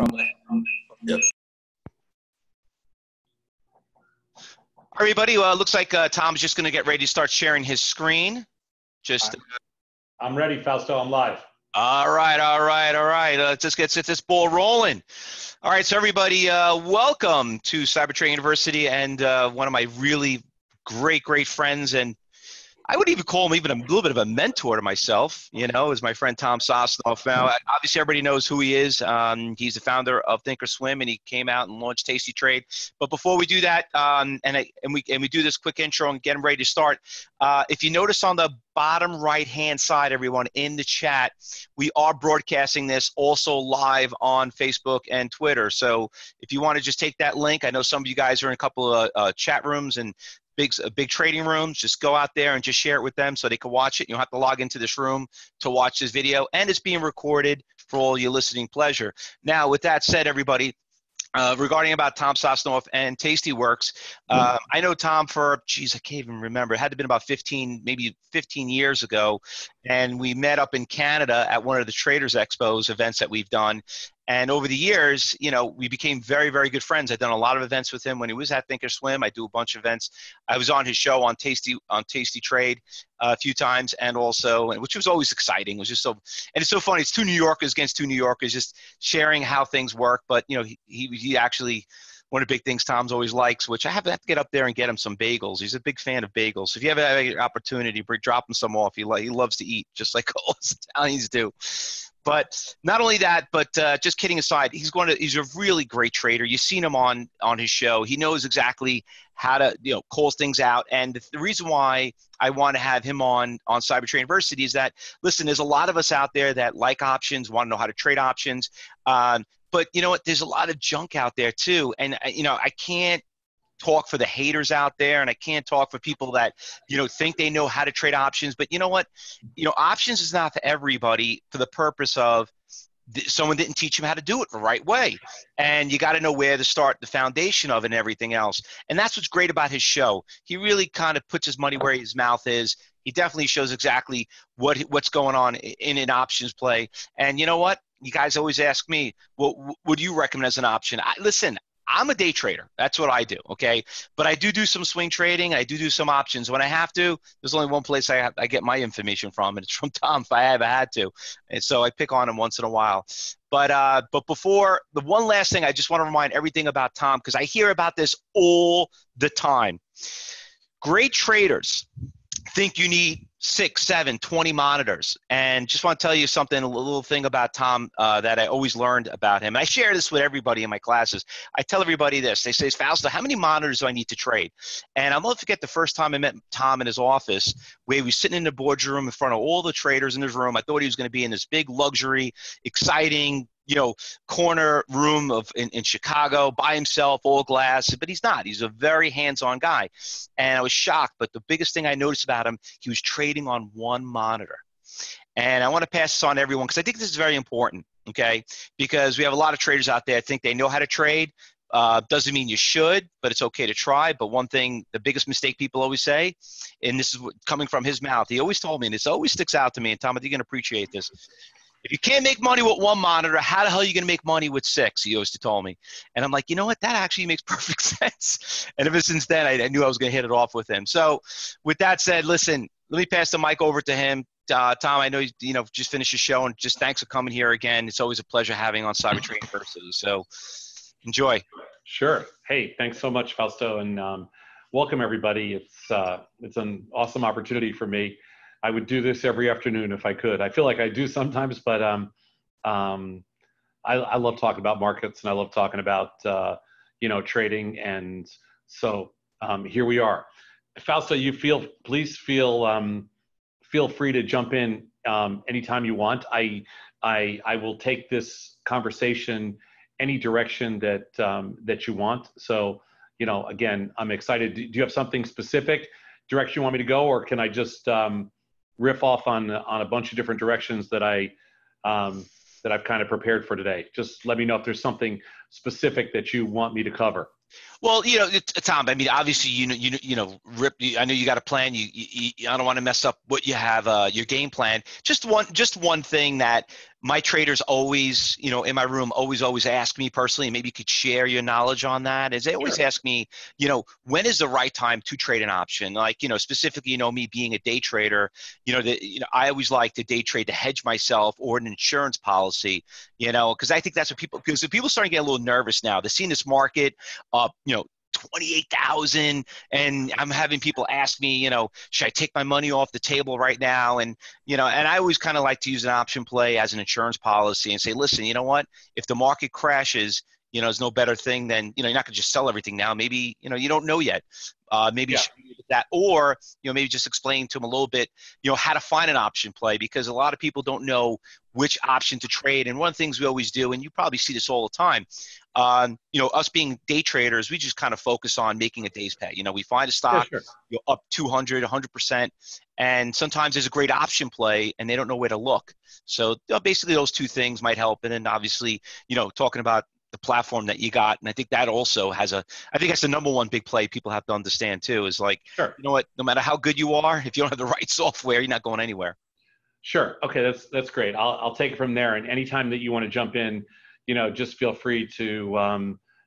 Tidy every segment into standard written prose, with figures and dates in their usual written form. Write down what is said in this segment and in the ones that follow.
Yep. Everybody, looks like Tom's just going to get ready to start sharing his screen. I'm ready, Fausto. I'm live. All right. Let's just get this ball rolling. All right, so everybody, welcome to Cyber Trading University and one of my really great friends, and I would even call him even a little bit of a mentor to myself, you know, is my friend Tom Sosnoff. Now, obviously, everybody knows who he is. He's the founder of Thinkorswim, and he came out and launched TastyTrade. But before we do that, and we do this quick intro and get him ready to start, if you notice on the bottom right-hand side, everyone, in the chat, we are broadcasting this also live on Facebook and Twitter. So if you want to just take that link, I know some of you guys are in a couple of chat rooms and big trading rooms, just go out there and just share it with them so they can watch it. You don't have to log into this room to watch this video, and it's being recorded for all your listening pleasure. Now, with that said, everybody, regarding about Tom Sosnoff and Tastyworks, I know Tom for, geez, I can't even remember. It had to have been about 15 years ago, and we met up in Canada at one of the Traders Expos events that we've done. And over the years, you know, we became very good friends. I've done a lot of events with him when he was at Thinkorswim. I do a bunch of events. I was on his show on Tasty Trade a few times, and also, which was always exciting. It was just so, and it's so funny. It's two New Yorkers against two New Yorkers, just sharing how things work. But you know, he actually, one of the big things Tom's always likes, which I have to get up there and get him some bagels. He's a big fan of bagels. So if you ever have an opportunity, drop him some off. He loves to eat, just like all Italians do. But not only that, but just kidding aside, he's a really great trader. You've seen him on his show. He knows exactly how to, you know, call things out. And the reason why I want to have him on Cyber Trading University is that, listen, there's a lot of us out there that like options, want to know how to trade options. But you know what? There's a lot of junk out there too. And, you know, I can't talk for the haters out there, and I can't talk for people that, you know, think they know how to trade options. But you know what? You know, options is not for everybody, for the purpose of someone didn't teach them how to do it the right way. And you got to know where to start, the foundation of it and everything else. And that's what's great about his show. He really kind of puts his money where his mouth is. He definitely shows exactly what's going on in an options play. And you know what? You guys always ask me, what would you recommend as an option? Listen, I'm a day trader. That's what I do, okay? But I do some swing trading. I do some options. When I have to, there's only one place I get my information from, and it's from Tom if I ever had to. And so I pick on him once in a while. But before, the one last thing, I just want to remind everything about Tom, because I hear about this all the time. Great traders think you need 6, 7, 20 monitors. And just want to tell you something, a little thing about Tom that I always learned about him. I share this with everybody in my classes. I tell everybody this. They say, Fausto, how many monitors do I need to trade? And I'll never forget the first time I met Tom in his office, where he was sitting in the boardroom in front of all the traders in his room. I thought he was going to be in this big luxury, exciting, you know, corner room in Chicago by himself, all glass, but he's not. He's a very hands-on guy. And I was shocked, but the biggest thing I noticed about him, he was trading on one monitor. And I want to pass this on to everyone, because I think this is very important, okay? Because we have a lot of traders out there that think they know how to trade. Doesn't mean you should, but it's okay to try. But one thing, the biggest mistake people always say, and this is coming from his mouth, he always told me, and this always sticks out to me, and Tom, I think you're going to appreciate this. If you can't make money with one monitor, how the hell are you going to make money with 6? He always told me. And I'm like, you know what? That actually makes perfect sense. And ever since then, I knew I was going to hit it off with him. So with that said, listen, let me pass the mic over to him. Tom, I know you just finished your show, and just thanks for coming here again. It's always a pleasure having on Cyber Trading University. So enjoy. Sure. Hey, thanks so much, Fausto, and welcome everybody. It's an awesome opportunity for me. I would do this every afternoon if I could. I feel like I do sometimes, but I love talking about markets, and I love talking about you know, trading, and so here we are. Fausto, please feel free to jump in anytime you want. I will take this conversation any direction that that you want. So you know, again, I'm excited. Do you have something specific direction you want me to go, or can I just riff off on a bunch of different directions that I've kind of prepared for today? Just let me know if there's something specific that you want me to cover. Well, you know, Tom, I mean, obviously, I know you got a plan. I don't want to mess up what you have, your game plan. Just one thing that my traders always, you know, in my room, always ask me personally, and maybe you could share your knowledge on that, is they always ask me, you know, when is the right time to trade an option? Like, you know, specifically, you know, me being a day trader, you know, I always like to day trade to hedge myself or an insurance policy, you know, because I think that's what people, because the people are starting to get a little nervous now. They're seeing this market up, you know, 28,000, and I'm having people ask me, you know, should I take my money off the table right now? And, you know, and I always kind of like to use an option play as an insurance policy and say, listen, you know what, if the market crashes, you know, there's no better thing than, you know, you're not going to just sell everything now. Maybe, you know, you don't know yet. Maybe you should do that, or, you know, maybe just explain to them a little bit, you know, how to find an option play, because a lot of people don't know which option to trade. And one of the things we always do, and you probably see this all the time, you know, us being day traders, we just kind of focus on making a day's pay. You know, we find a stock, you're up 200, 100%, and sometimes there's a great option play and they don't know where to look. So, you know, basically those two things might help. And then obviously, you know, talking about the platform that you got. And I think that also has a, I think that's the number one big play people have to understand too, is like, you know what, no matter how good you are, if you don't have the right software, you're not going anywhere. Okay. That's great. I'll take it from there. And anytime that you want to jump in, you know, just feel free to,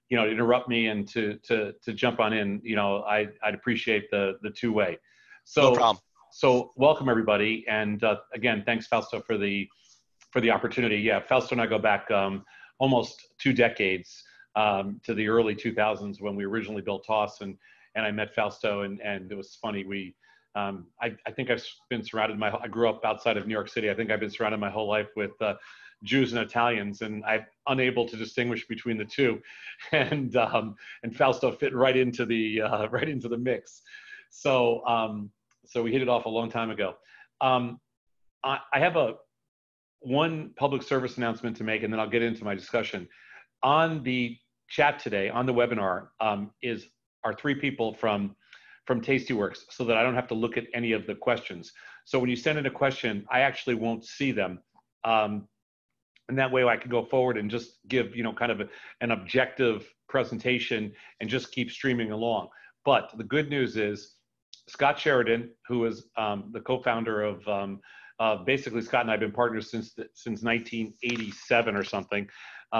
you know, interrupt me and to jump on in, you know, I'd appreciate the two way. So, no problem. So welcome everybody. And again, thanks Fausto for the opportunity. Yeah. Fausto and I go back, almost 2 decades to the early 2000s when we originally built TOSS, and I met Fausto, and it was funny. We, I think I've been surrounded my, I grew up outside of New York City. I think I've been surrounded my whole life with Jews and Italians, and I'm unable to distinguish between the two. And Fausto fit right into the mix. So, so we hit it off a long time ago. I have one public service announcement to make, and then I'll get into my discussion. On the chat today, on the webinar, are 3 people from Tastyworks, so that I don't have to look at any of the questions. So when you send in a question, I actually won't see them. And that way I can go forward and just give, you know, kind of an objective presentation and just keep streaming along. But the good news is Scott Sheridan, who is the co-founder of basically, Scott and I have been partners since 1987 or something.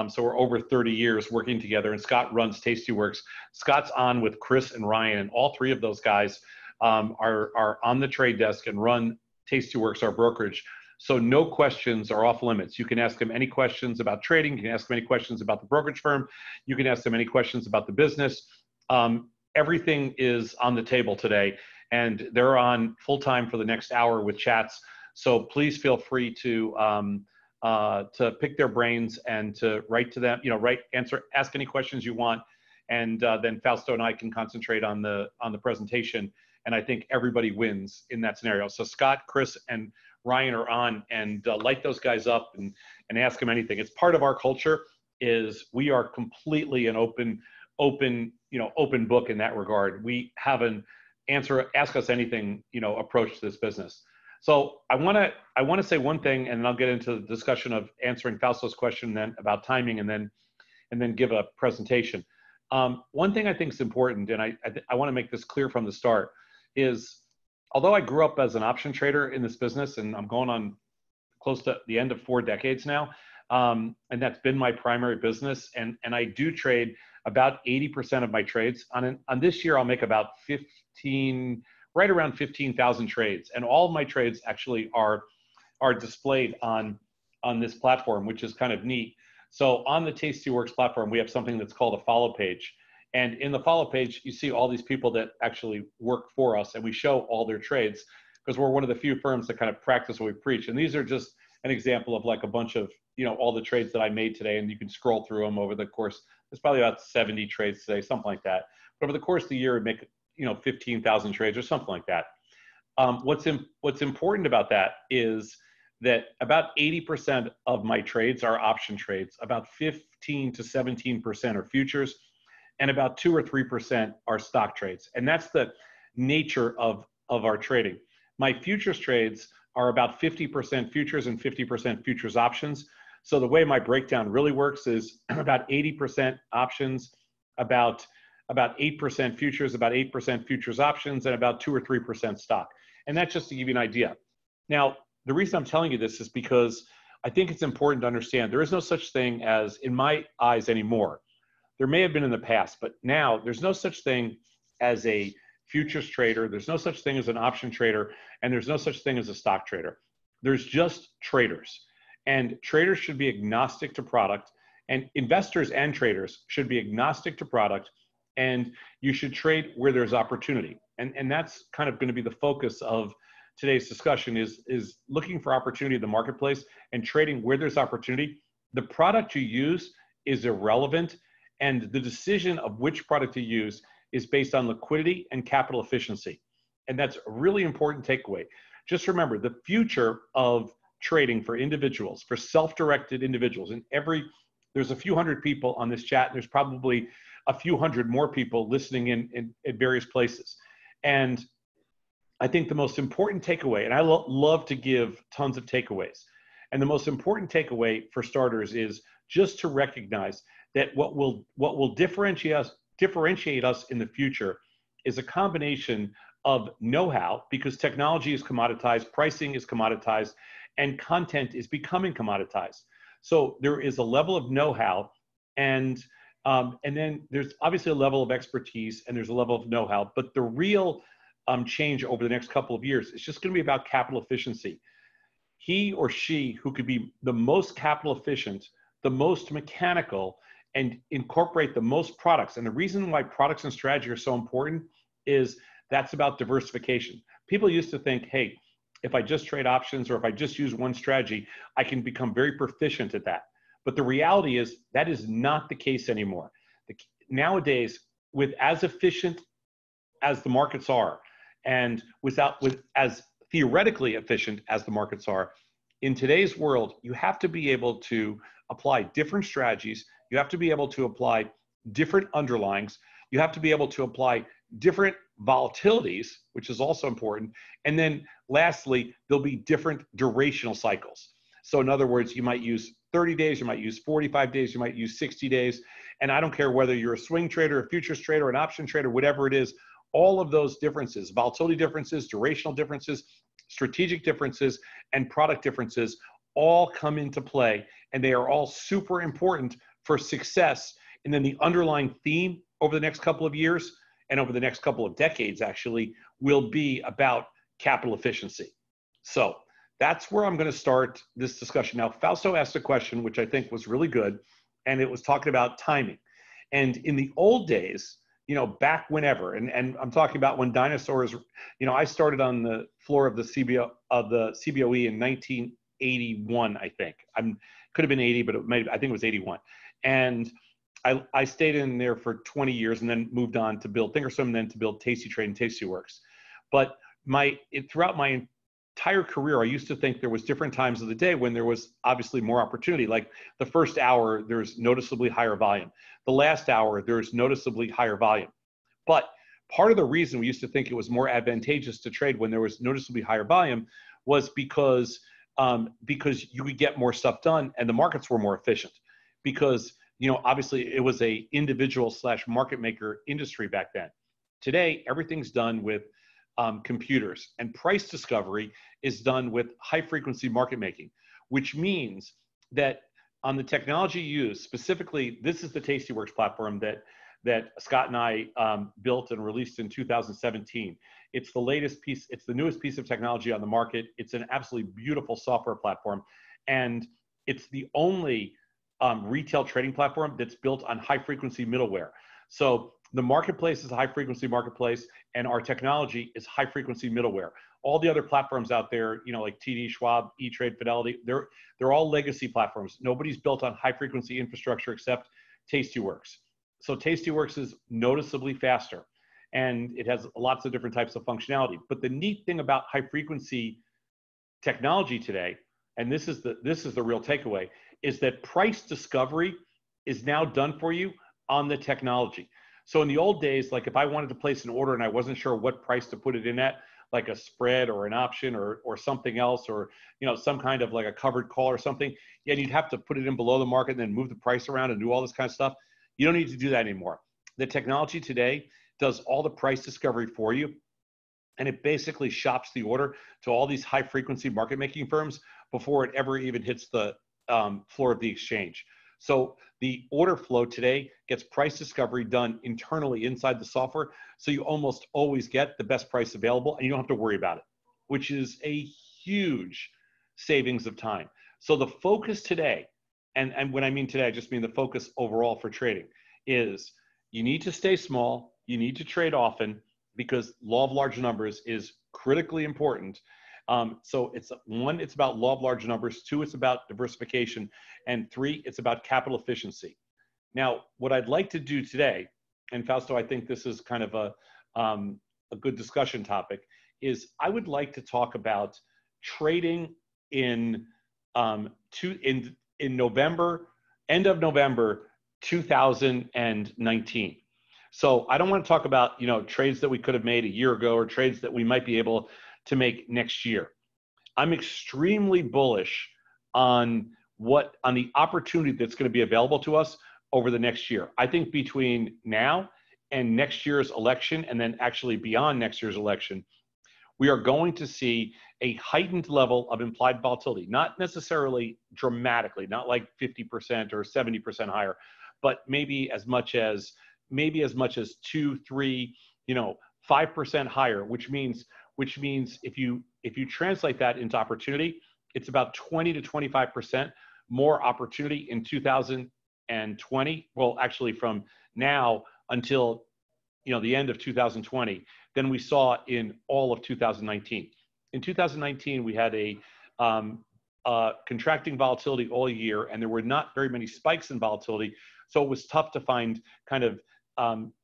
So we're over 30 years working together, and Scott runs Tastyworks. Scott's on with Chris and Ryan, and all 3 of those guys are on the trade desk and run Tastyworks, our brokerage. So no questions are off limits. You can ask them any questions about trading. You can ask them any questions about the brokerage firm. You can ask them any questions about the business. Everything is on the table today, and they're on full time for the next hour with chats. So please feel free to pick their brains and to write to them, you know, ask any questions you want. And then Fausto and I can concentrate on the presentation. And I think everybody wins in that scenario. So Scott, Chris, and Ryan are on, and light those guys up and ask them anything. It's part of our culture is we are completely an open book in that regard. We have an ask us anything, you know, approach to this business. So I want to say one thing, and I'll get into the discussion of answering Fausto's question then about timing, and then give a presentation. One thing I think is important, and I want to make this clear from the start, is although I grew up as an option trader in this business, and I'm going on close to the end of 4 decades now, and that's been my primary business, and I do trade about 80% of my trades. On this year, I'll make about right around 15,000 trades. And all of my trades actually are displayed on this platform, which is kind of neat. So on the Tastyworks platform, we have something that's called a follow page. And in the follow page, you see all these people that actually work for us, and we show all their trades because we're one of the few firms that kind of practice what we preach. And these are just an example of like a bunch of, you know, all the trades that I made today, and you can scroll through them over the course. There's probably about 70 trades today, something like that. But over the course of the year, we make, you know, 15,000 trades or something like that. What's important about that is that about 80% of my trades are option trades, about 15 to 17% are futures, and about 2 or 3% are stock trades. And that's the nature of our trading. My futures trades are about 50% futures and 50% futures options. So the way my breakdown really works is about 80% options, about 8% futures, about 8% futures options, and about 2 or 3% stock. And that's just to give you an idea. Now, the reason I'm telling you this is because I think it's important to understand there is no such thing as, in my eyes anymore, there may have been in the past, but now there's no such thing as a futures trader, there's no such thing as an option trader, and there's no such thing as a stock trader. There's just traders. And traders should be agnostic to product, and investors and traders should be agnostic to product, and you should trade where there's opportunity. And that's kind of going to be the focus of today's discussion, is looking for opportunity in the marketplace and trading where there's opportunity. The product you use is irrelevant, and the decision of which product to use is based on liquidity and capital efficiency. And that's a really important takeaway. Just remember, the future of trading for individuals, for self-directed individuals, and there's a few hundred people on this chat, and there's probably a few hundred more people listening in various places. And I think the most important takeaway, and I love to give tons of takeaways, and the most important takeaway for starters is just to recognize that what will differentiate us in the future is a combination of know-how, because technology is commoditized, pricing is commoditized, and content is becoming commoditized. So there is a level of know-how, and then there's obviously a level of expertise, and there's a level of know-how, but the real change over the next couple of years, it's just going to be about capital efficiency. He or she who could be the most capital efficient, the most mechanical, and incorporate the most products. And the reason why products and strategy are so important is that's about diversification. People used to think, hey, if I just trade options or if I just use one strategy, I can become very proficient at that. But the reality is that is not the case anymore. Nowadays, with as efficient as the markets are, and with as theoretically efficient as the markets are, in today's world, you have to be able to apply different strategies. You have to be able to apply different underlyings. You have to be able to apply different volatilities, which is also important. And then lastly, there'll be different durational cycles. So in other words, you might use 30 days, you might use 45 days, you might use 60 days. And I don't care whether you're a swing trader, a futures trader, an option trader, whatever it is, all of those differences, volatility differences, durational differences, strategic differences, and product differences all come into play. And they are all super important for success. And then the underlying theme over the next couple of years and over the next couple of decades actually will be about capital efficiency. So that's where I'm going to start this discussion. Now, Fausto asked a question, which I think was really good, and it was talking about timing. And in the old days, you know, back whenever, and I'm talking about when dinosaurs, you know, I started on the floor of the CBOE in 1981, I think. Could have been 80, but I think it was 81. And I stayed in there for 20 years and then moved on to build Thinkorswim and then to build TastyTrade and Tastyworks. But throughout my entire career, I used to think there was different times of the day when there was obviously more opportunity. Like the first hour, there's noticeably higher volume. The last hour, there's noticeably higher volume. But part of the reason we used to think it was more advantageous to trade when there was noticeably higher volume was because you could get more stuff done and the markets were more efficient. Because, you know, obviously it was a individual / market maker industry back then. Today, everything's done with computers, and price discovery is done with high frequency market making, which means that on the technology used, specifically, this is the Tastyworks platform that Scott and I built and released in 2017. It's the latest piece, it's the newest piece of technology on the market. It's an absolutely beautiful software platform, and it's the only retail trading platform that's built on high frequency middleware. So the marketplace is a high frequency marketplace, and our technology is high frequency middleware. All the other platforms out there, you know, like TD Schwab, ETrade, Fidelity, they're all legacy platforms. Nobody's built on high frequency infrastructure except Tastyworks. So Tastyworks is noticeably faster, and it has lots of different types of functionality. But the neat thing about high frequency technology today, and this is the real takeaway, is that price discovery is now done for you on the technology. So in the old days, like if I wanted to place an order and I wasn't sure what price to put it in at, like a spread or an option or something else, or, you know, some kind of like a covered call or something, and you'd have to put it in below the market and then move the price around and do all this kind of stuff. You don't need to do that anymore. The technology today does all the price discovery for you, and it basically shops the order to all these high frequency market making firms before it ever even hits the floor of the exchange. So the order flow today gets price discovery done internally inside the software. So you almost always get the best price available and you don't have to worry about it, which is a huge savings of time. So the focus today, and when I mean today, I just mean the focus overall for trading, is you need to stay small, you need to trade often, because law of large numbers is critically important. So it's one, it's about law of large numbers. Two, it's about diversification. And three, it's about capital efficiency. Now, what I'd like to do today, and Fausto, I think this is kind of a good discussion topic, is I would like to talk about trading in November, end of November, 2019. So I don't want to talk about, you know, trades that we could have made a year ago or trades that we might be able to make next year. I'm extremely bullish on the opportunity that's going to be available to us over the next year. I think between now and next year's election, and then actually beyond next year's election, we are going to see a heightened level of implied volatility, not necessarily dramatically, not like 50% or 70% higher, but maybe as much as 2, 3, you know, 5% higher, which means if you translate that into opportunity, it's about 20 to 25% more opportunity in 2020. Well, actually from now until, you know, the end of 2020 than we saw in all of 2019. In 2019, we had a contracting volatility all year, and there were not very many spikes in volatility. So it was tough to find kind of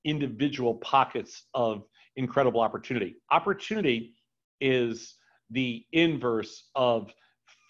individual pockets of incredible opportunity. Opportunity is the inverse of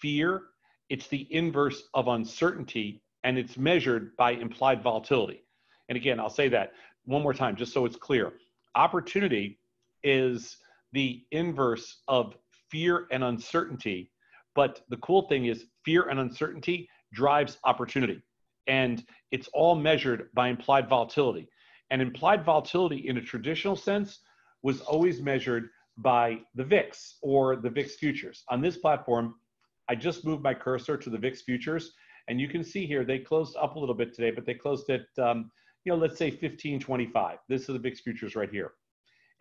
fear. It's the inverse of uncertainty, and it's measured by implied volatility. And again, I'll say that one more time, just so it's clear. Opportunity is the inverse of fear and uncertainty, but the cool thing is fear and uncertainty drives opportunity. And it's all measured by implied volatility. And implied volatility in a traditional sense was always measured by the VIX or the VIX futures. On this platform, I just moved my cursor to the VIX futures, and you can see here they closed up a little bit today, but they closed at, you know, let's say 1525. This is the VIX futures right here.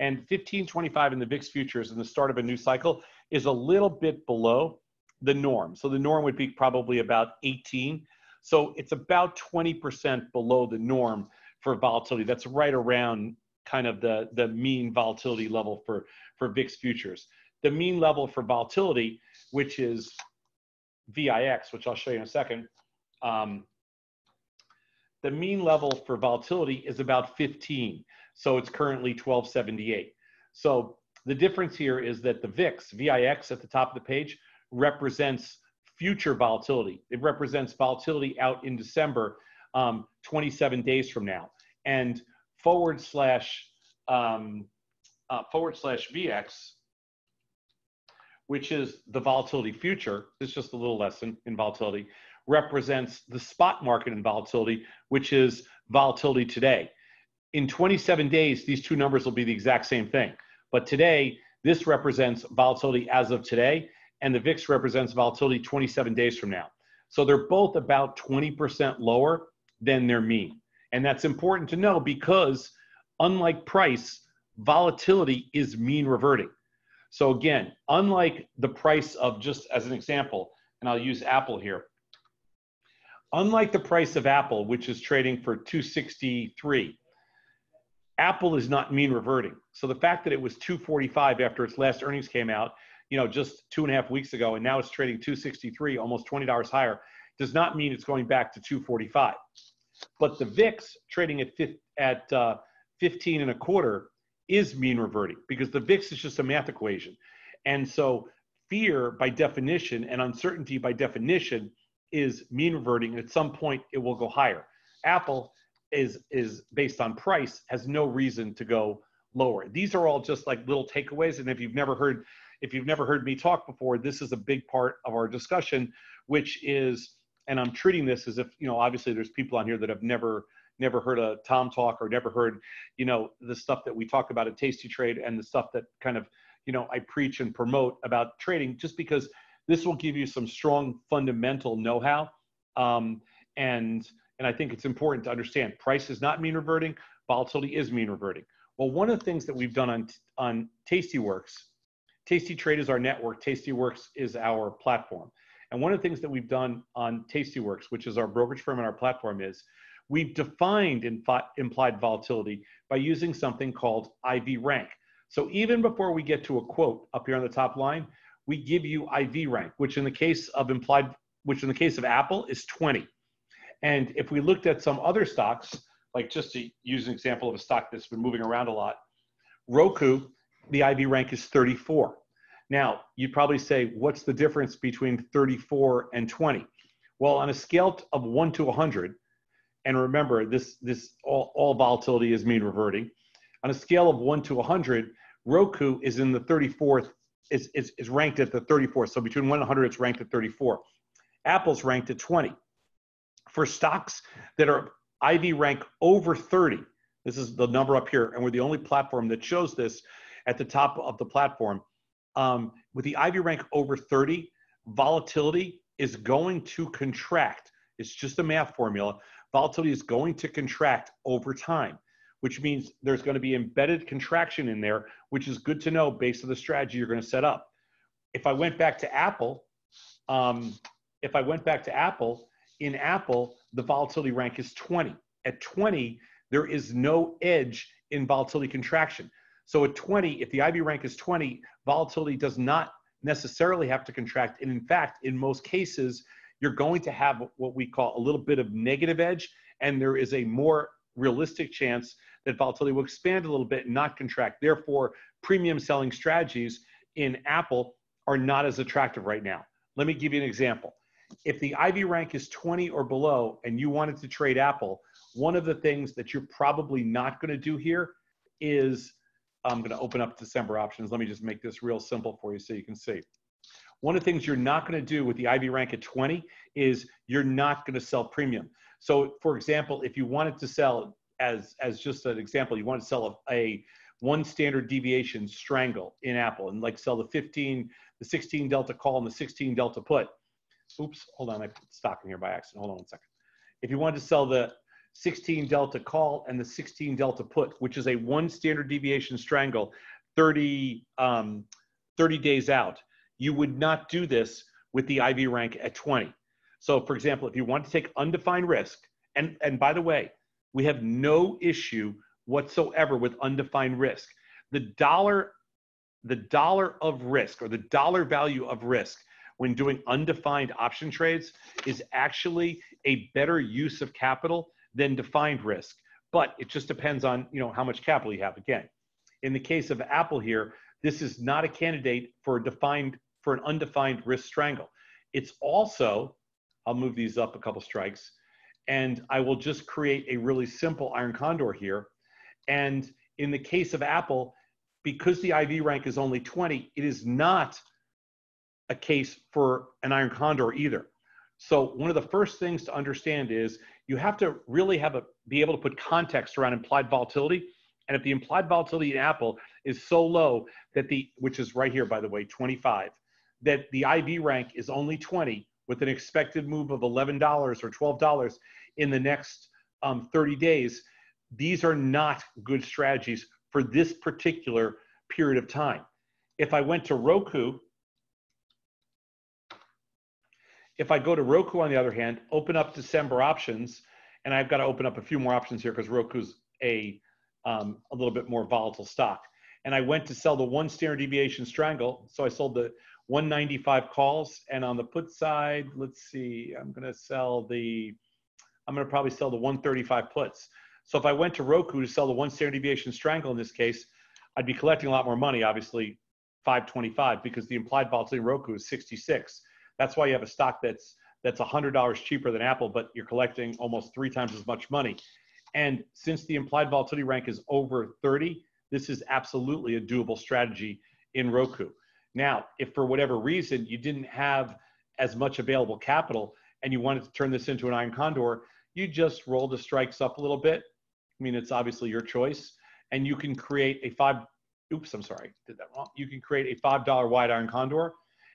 And 1525 in the VIX futures in the start of a new cycle is a little bit below the norm. So the norm would be probably about 18. So it's about 20% below the norm for volatility. That's right around kind of the mean volatility level for VIX futures. The mean level for volatility, which is VIX, which I'll show you in a second, the mean level for volatility is about 15. So it's currently 1278. So the difference here is that the VIX at the top of the page represents future volatility. It represents volatility out in December, 27 days from now. And forward slash VX, which is the volatility future, it's just a little lesson in volatility, represents the spot market in volatility, which is volatility today. In 27 days, these two numbers will be the exact same thing. But today, this represents volatility as of today, and the VIX represents volatility 27 days from now. So they're both about 20% lower than their mean. And that's important to know because unlike price, volatility is mean reverting. So again, unlike the price of, just as an example, and I'll use Apple here. Unlike the price of Apple, which is trading for 263, Apple is not mean reverting. So the fact that it was 245 after its last earnings came out, you know, just 2.5 weeks ago, and now it's trading 263, almost $20 higher, does not mean it's going back to 245. But the VIX trading at 15.25 is mean reverting because the VIX is just a math equation. And so fear by definition and uncertainty by definition is mean reverting. And at some point it will go higher. Apple is based on price, has no reason to go lower. These are all just like little takeaways. And if you've never heard me talk before, this is a big part of our discussion, which is, and I'm treating this as if, you know, obviously there's people on here that have never heard a Tom talk or never heard, you know, the stuff that we talk about at Tasty Trade and the stuff that kind of, you know, I preach and promote about trading, just because this will give you some strong fundamental know-how. And I think it's important to understand price is not mean reverting, volatility is mean reverting. Well, one of the things that we've done on Tastyworks, TastyTrade is our network, Tastyworks is our platform. And one of the things that we've done on Tastyworks, which is our brokerage firm and our platform, is we've defined implied volatility by using something called IV rank. So even before we get to a quote up here on the top line, we give you IV rank, which in the case of Apple is 20. And if we looked at some other stocks, like just to use an example of a stock that's been moving around a lot, Roku, the IV rank is 34. Now, you'd probably say, what's the difference between 34 and 20? Well, on a scale of 1 to 100, and remember, all volatility is mean reverting. On a scale of 1 to 100, Roku is in the 34th, is ranked at the 34th. So between 1 and 100, it's ranked at 34. Apple's ranked at 20. For stocks that are IV rank over 30, this is the number up here, and we're the only platform that shows this at the top of the platform. With the IV rank over 30, volatility is going to contract. It's just a math formula. Volatility is going to contract over time, which means there's going to be embedded contraction in there, which is good to know based on the strategy you're going to set up. If I went back to Apple, in Apple, the volatility rank is 20. At 20, there is no edge in volatility contraction. So at 20, if the IV rank is 20, volatility does not necessarily have to contract. And in fact, in most cases, you're going to have what we call a little bit of negative edge, and there is a more realistic chance that volatility will expand a little bit and not contract. Therefore, premium selling strategies in Apple are not as attractive right now. Let me give you an example. If the IV rank is 20 or below and you wanted to trade Apple, one of the things that you're probably not going to do here is, I'm going to open up December options. Let me just make this real simple for you so you can see. One of the things you're not going to do with the IV rank at 20 is you're not going to sell premium. So for example, if you wanted to sell, as just an example, you want to sell a one standard deviation strangle in Apple and like sell the 15, the 16 delta call and the 16 delta put. Oops, hold on, I put stock in here by accident. Hold on one second. If you wanted to sell the 16 delta call and the 16 delta put, which is a one standard deviation strangle 30 days out, you would not do this with the IV rank at 20. So for example, if you want to take undefined risk, and by the way, we have no issue whatsoever with undefined risk. The dollar of risk, or the dollar value of risk when doing undefined option trades, is actually a better use of capital than defined risk. But it just depends on, you know, how much capital you have. Again, in the case of Apple here, this is not a candidate for an undefined risk strangle. It's also, I'll move these up a couple strikes, and I will just create a really simple iron condor here. And in the case of Apple, because the IV rank is only 20, it is not a case for an iron condor either. So one of the first things to understand is you have to really be able to put context around implied volatility. And if the implied volatility in Apple is so low that which is right here, by the way, 25, that the IV rank is only 20 with an expected move of $11 or $12 in the next 30 days, these are not good strategies for this particular period of time. If I went to Roku, if I go to Roku, on the other hand, open up December options, and I've got to open up a few more options here because Roku's a little bit more volatile stock. And I went to sell the one standard deviation strangle. So I sold the 195 calls. And on the put side, let's see, I'm going to probably sell the 135 puts. So if I went to Roku to sell the one standard deviation strangle in this case, I'd be collecting a lot more money, obviously, 525, because the implied volatility in Roku is 66. That's why you have a stock that's $100 cheaper than Apple, but you're collecting almost 3 times as much money. And since the implied volatility rank is over 30, this is absolutely a doable strategy in Roku. Now, if for whatever reason you didn't have as much available capital and you wanted to turn this into an iron condor, you just roll the strikes up a little bit. I mean, it's obviously your choice. And you can create a $5 wide iron condor.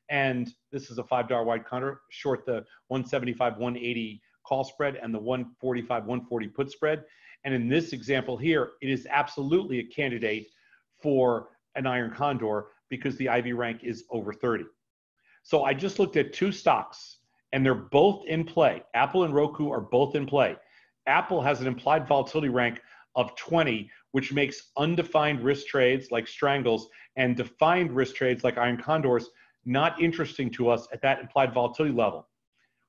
And this is a $5 wide counter, short the 175, 180 call spread and the 145, 140 put spread. And in this example here, it is absolutely a candidate for an iron condor because the IV rank is over 30. So I just looked at two stocks and they're both in play. Apple and Roku are both in play. Apple has an implied volatility rank of 20, which makes undefined risk trades like strangles and defined risk trades like iron condors not interesting to us at that implied volatility level.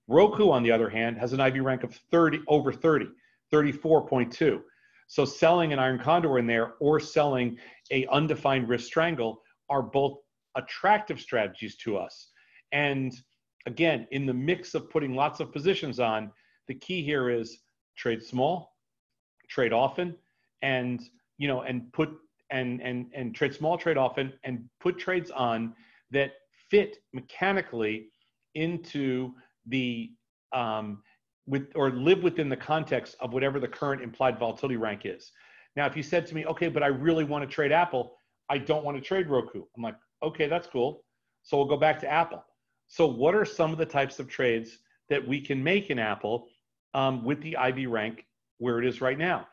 Roku, on the other hand, has an IV rank of 30, over 30, 34.2. So selling an iron condor in there or selling a undefined risk strangle are both attractive strategies to us. And again, in the mix of putting lots of positions on, the key here is trade small, trade often, and you know, and trade small, trade often, and put trades on that fit mechanically into the or live within the context of whatever the current implied volatility rank is. Now, if you said to me, okay, but I really want to trade Apple, I don't want to trade Roku. I'm like, okay, that's cool. So we'll go back to Apple. So what are some of the types of trades that we can make in Apple with the IV rank where it is right now?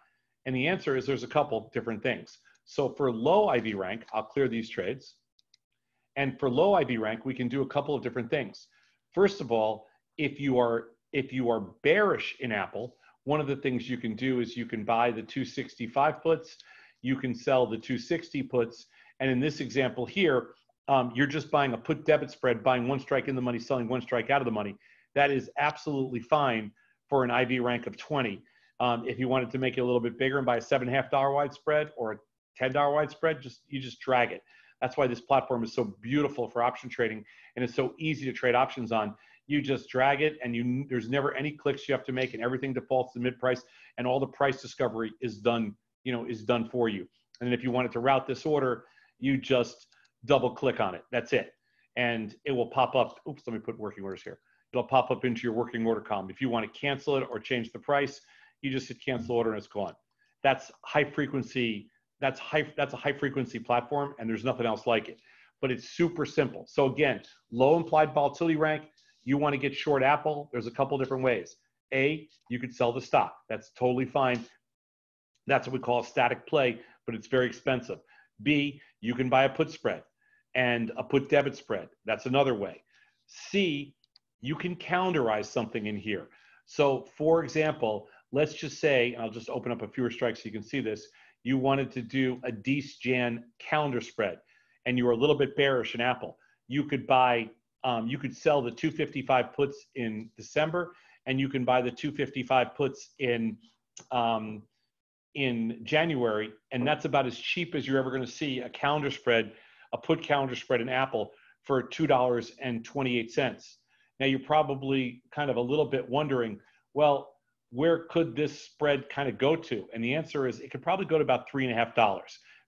And the answer is there's a couple different things. So for low IV rank, I'll clear these trades. And for low IV rank, we can do a couple of different things. First of all, if you are bearish in Apple, one of the things you can do is you can buy the 265 puts, you can sell the 260 puts, and in this example here, you're just buying a put debit spread, buying one strike in the money, selling one strike out of the money. That is absolutely fine for an IV rank of 20. If you wanted to make it a little bit bigger and buy a $7.5 wide spread or a $10 wide spread, you just drag it. That's why this platform is so beautiful for option trading and it's so easy to trade options on. You just drag it and there's never any clicks you have to make, and everything defaults to mid-price and all the price discovery is done, is done for you. And then if you wanted to route this order, you just double click on it. That's it. And it will pop up. Oops, let me put working orders here. It'll pop up into your working order column. If you want to cancel it or change the price, you just hit cancel order and it's gone. That's high frequency. That's a high frequency platform and there's nothing else like it, but it's super simple. So again, low implied volatility rank, you want to get short Apple. There's a couple different ways. A, you could sell the stock. That's totally fine. That's what we call a static play, but it's very expensive. B, you can buy a put spread and a put debit spread. That's another way. C, you can calendarize something in here. So for example, let's just say, and I'll just open up a fewer strikes so you can see this. You wanted to do a DCGAN calendar spread and you were a little bit bearish in Apple. You could buy, you could sell the 255 puts in December and you can buy the 255 puts in January. And that's about as cheap as you're ever going to see a calendar spread, a put calendar spread in Apple for $2.28. Now you're probably kind of a little bit wondering, well, where could this spread kind of go to? And the answer is it could probably go to about $3.50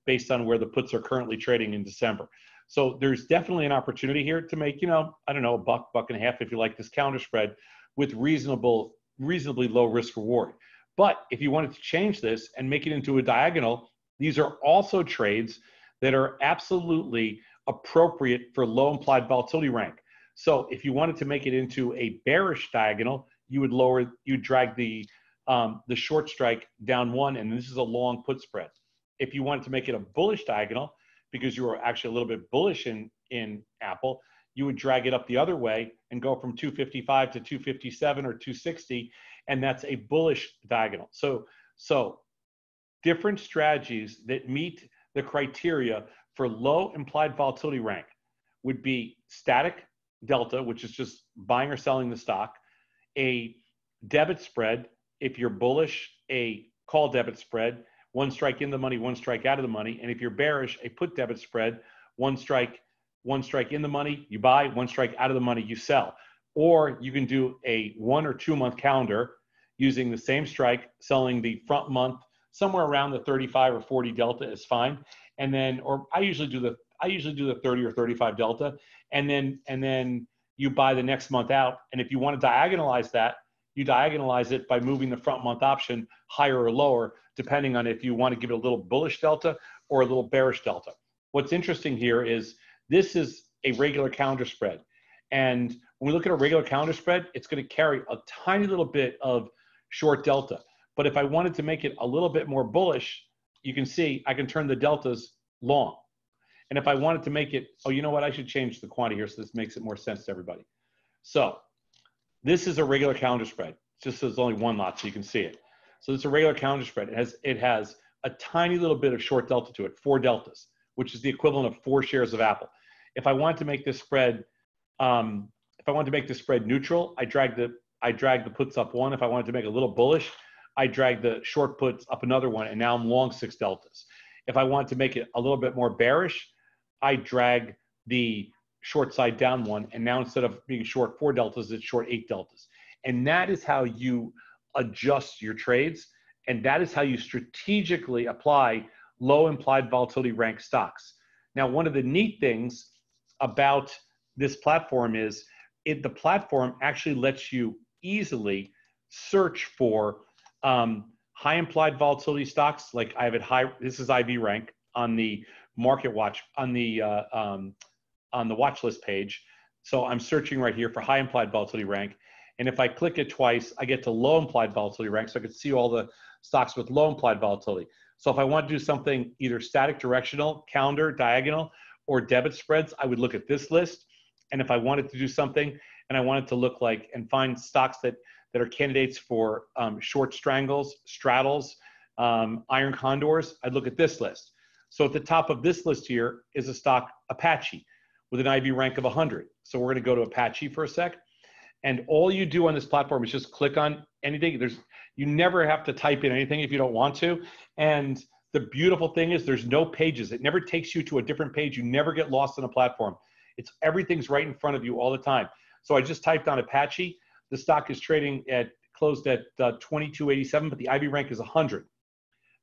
based on where the puts are currently trading in December. So there's definitely an opportunity here to make, I don't know, $1, $1.50 if you like this counter spread with reasonably low risk reward. But if you wanted to change this and make it into a diagonal, these are also trades that are absolutely appropriate for low implied volatility rank. So if you wanted to make it into a bearish diagonal, you'd drag the short strike down one, and this is a long put spread. If you wanted to make it a bullish diagonal, because you were actually a little bit bullish in Apple, you would drag it up the other way and go from 255 to 257 or 260, and that's a bullish diagonal. So different strategies that meet the criteria for low implied volatility rank would be static delta, which is just buying or selling the stock, a debit spread, if you're bullish, a call debit spread, one strike in the money, one strike out of the money. And if you're bearish, a put debit spread, one strike in the money, you buy, one strike out of the money, you sell. Or you can do a 1 or 2 month calendar using the same strike, selling the front month, somewhere around the 35 or 40 delta is fine. And then, or I usually do the 30 or 35 delta. And then you buy the next month out. And if you want to diagonalize that, you diagonalize it by moving the front month option higher or lower, depending on if you want to give it a little bullish delta or a little bearish delta. What's interesting here is this is a regular calendar spread. And when we look at a regular calendar spread, it's going to carry a tiny little bit of short delta. But if I wanted to make it a little bit more bullish, you can see I can turn the deltas long. And if I wanted to make it, oh, you know what? I should change the quantity here so this makes it more sense to everybody. So this is a regular calendar spread. It's just there's only one lot, so you can see it. So it's a regular calendar spread. It has a tiny little bit of short delta to it, 4 deltas, which is the equivalent of 4 shares of Apple. If I wanted to make this spread, neutral, I drag the puts up 1. If I wanted to make it a little bullish, I drag the short puts up another 1, and now I'm long 6 deltas. If I wanted to make it a little bit more bearish, I drag the short side down 1, and now instead of being short 4 deltas, it's short 8 deltas. And that is how you adjust your trades, and that is how you strategically apply low implied volatility ranked stocks. Now, one of the neat things about this platform is the platform actually lets you easily search for high implied volatility stocks. Like I have it high. This is IV rank on the Market Watch on the watch list page. So I'm searching right here for high implied volatility rank. And if I click it twice, I get to low implied volatility rank. So I could see all the stocks with low implied volatility. So if I want to do something either static directional, calendar, diagonal, or debit spreads, I would look at this list. And if I wanted to do something and I wanted to look like and find stocks that are candidates for short strangles, straddles, iron condors, I'd look at this list. So at the top of this list here is a stock, Apache, with an IV rank of 100. So we're going to go to Apache for a sec. And all you do on this platform is just click on anything. You never have to type in anything if you don't want to. And the beautiful thing is there's no pages. It never takes you to a different page. You never get lost on a platform. Everything's right in front of you all the time. So I just typed on Apache. The stock is trading closed at 22.87, but the IV rank is 100.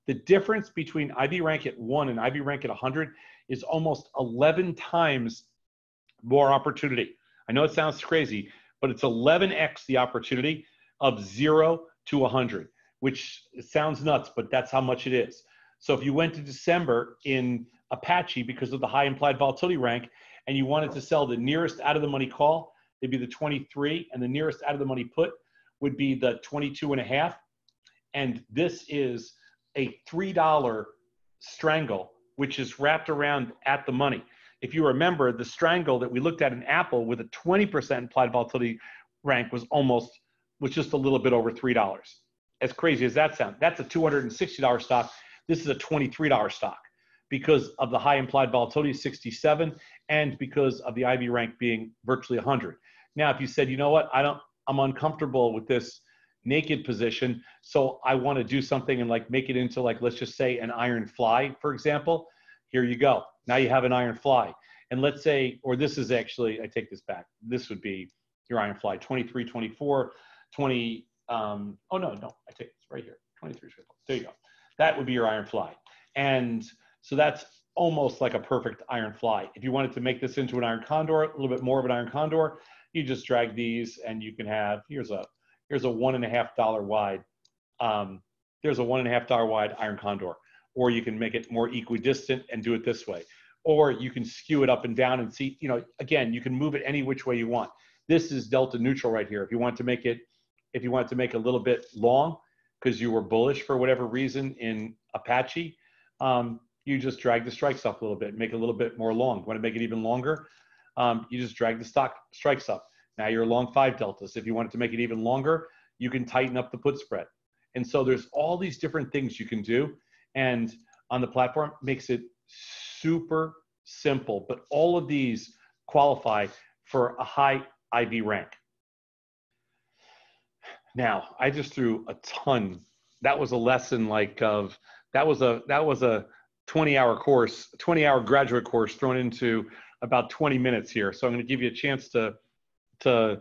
The difference between IV rank at 1 and IV rank at 100 is almost 11 times more opportunity. I know it sounds crazy, but it's 11x the opportunity of 0 to 100, which sounds nuts, but that's how much it is. So if you went to December in Apache because of the high implied volatility rank and you wanted to sell, the nearest out of the money call, it'd be the 23, and the nearest out of the money put would be the 22.5. And this is a $3 strangle, which is wrapped around at the money. If you remember, the strangle that we looked at in Apple with a 20% implied volatility rank was just a little bit over $3. As crazy as that sounds, that's a $260 stock. This is a $23 stock because of the high implied volatility, 67, and because of the IV rank being virtually 100. Now, if you said, you know what, I'm uncomfortable with this naked position, so I want to do something and like make it into like, let's just say an iron fly, for example, here you go. Now you have an iron fly. And let's say, or this is actually, I take this back. This would be your iron fly, 23, 24, 20, oh no, I take this right here, 23, there you go. That would be your iron fly. And so that's almost like a perfect iron fly. If you wanted to make this into an iron condor, a little bit more of an iron condor, you just drag these and you can have, here's a $1.50 wide, there's a $1.50 wide iron condor. Or you can make it more equidistant and do it this way. Or you can skew it up and down and see, you know, again, you can move it any which way you want. This is delta neutral right here. If you wanted to make a little bit long because you were bullish for whatever reason in Apache, you just drag the strikes up a little bit, make it a little bit more long. Want to make it even longer? You just drag the strikes up. Now you're long 5 deltas. If you wanted to make it even longer, you can tighten up the put spread. And so there's all these different things you can do. And on the platform makes it super simple, but all of these qualify for a high IV rank. Now, I just threw a ton. That was a lesson like of, that was a 20-hour course, 20-hour graduate course thrown into about 20 minutes here. So I'm going to give you a chance to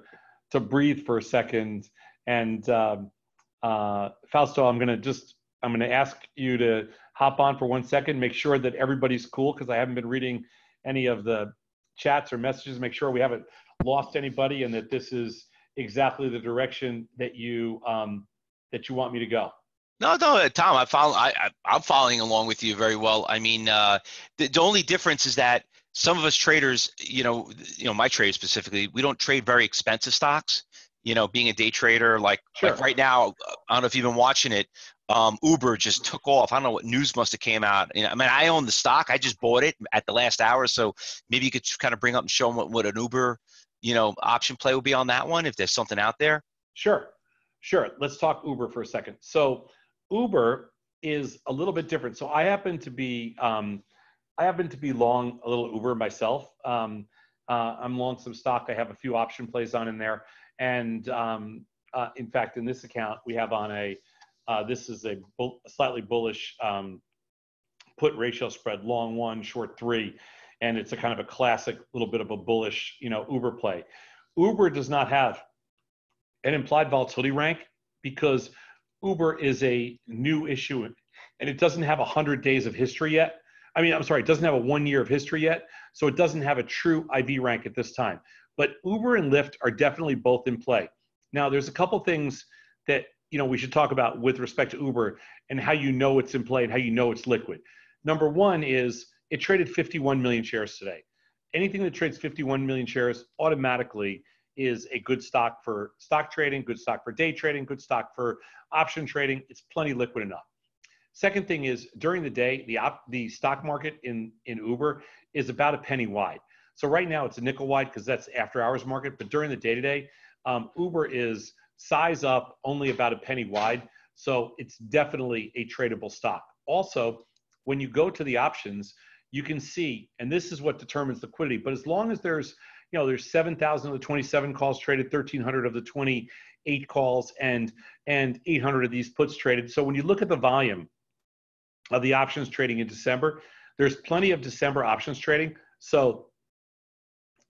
breathe for a second. And Fausto, I'm going to ask you to hop on for 1 second, make sure that everybody's cool because I haven't been reading any of the chats or messages. Make sure we haven't lost anybody and that this is exactly the direction that you want me to go. No, Tom, I'm following along with you very well. I mean, the only difference is that some of us traders, my trade specifically, we don't trade very expensive stocks. Being a day trader, like right now, I don't know if you've been watching it. Uber just took off. I don't know what news must have came out. I mean, I own the stock. I just bought it at the last hour. So maybe you could kind of bring up and show them what an Uber, option play would be on that one if there's something out there. Sure. Let's talk Uber for a second. So Uber is a little bit different. So I happen to be long a little Uber myself. I'm long some stock. I have a few option plays on in there. And in fact, in this account, we have on this is a slightly bullish put ratio spread, long one, short three. And it's a kind of a classic little bit of a bullish, Uber play. Uber does not have an implied volatility rank because Uber is a new issuant and it doesn't have 100 days of history yet. It doesn't have a 1 year of history yet. So it doesn't have a true IV rank at this time. But Uber and Lyft are definitely both in play. Now, there's a couple things that we should talk about with respect to Uber and how it's in play and how it's liquid. Number one is it traded 51 million shares today. Anything that trades 51 million shares automatically is a good stock for stock trading, good stock for day trading, good stock for option trading. It's plenty liquid enough. Second thing is during the day, the stock market in Uber is about a penny wide. So right now it's a nickel wide because that's after hours market. But during the day-to-day, Uber is size up only about a penny wide. So it's definitely a tradable stock. Also, when you go to the options, you can see, and this is what determines liquidity, but as long as there's 7,000 of the 27 calls traded, 1,300 of the 28 calls, and 800 of these puts traded. So when you look at the volume of the options trading in December, there's plenty of December options trading. So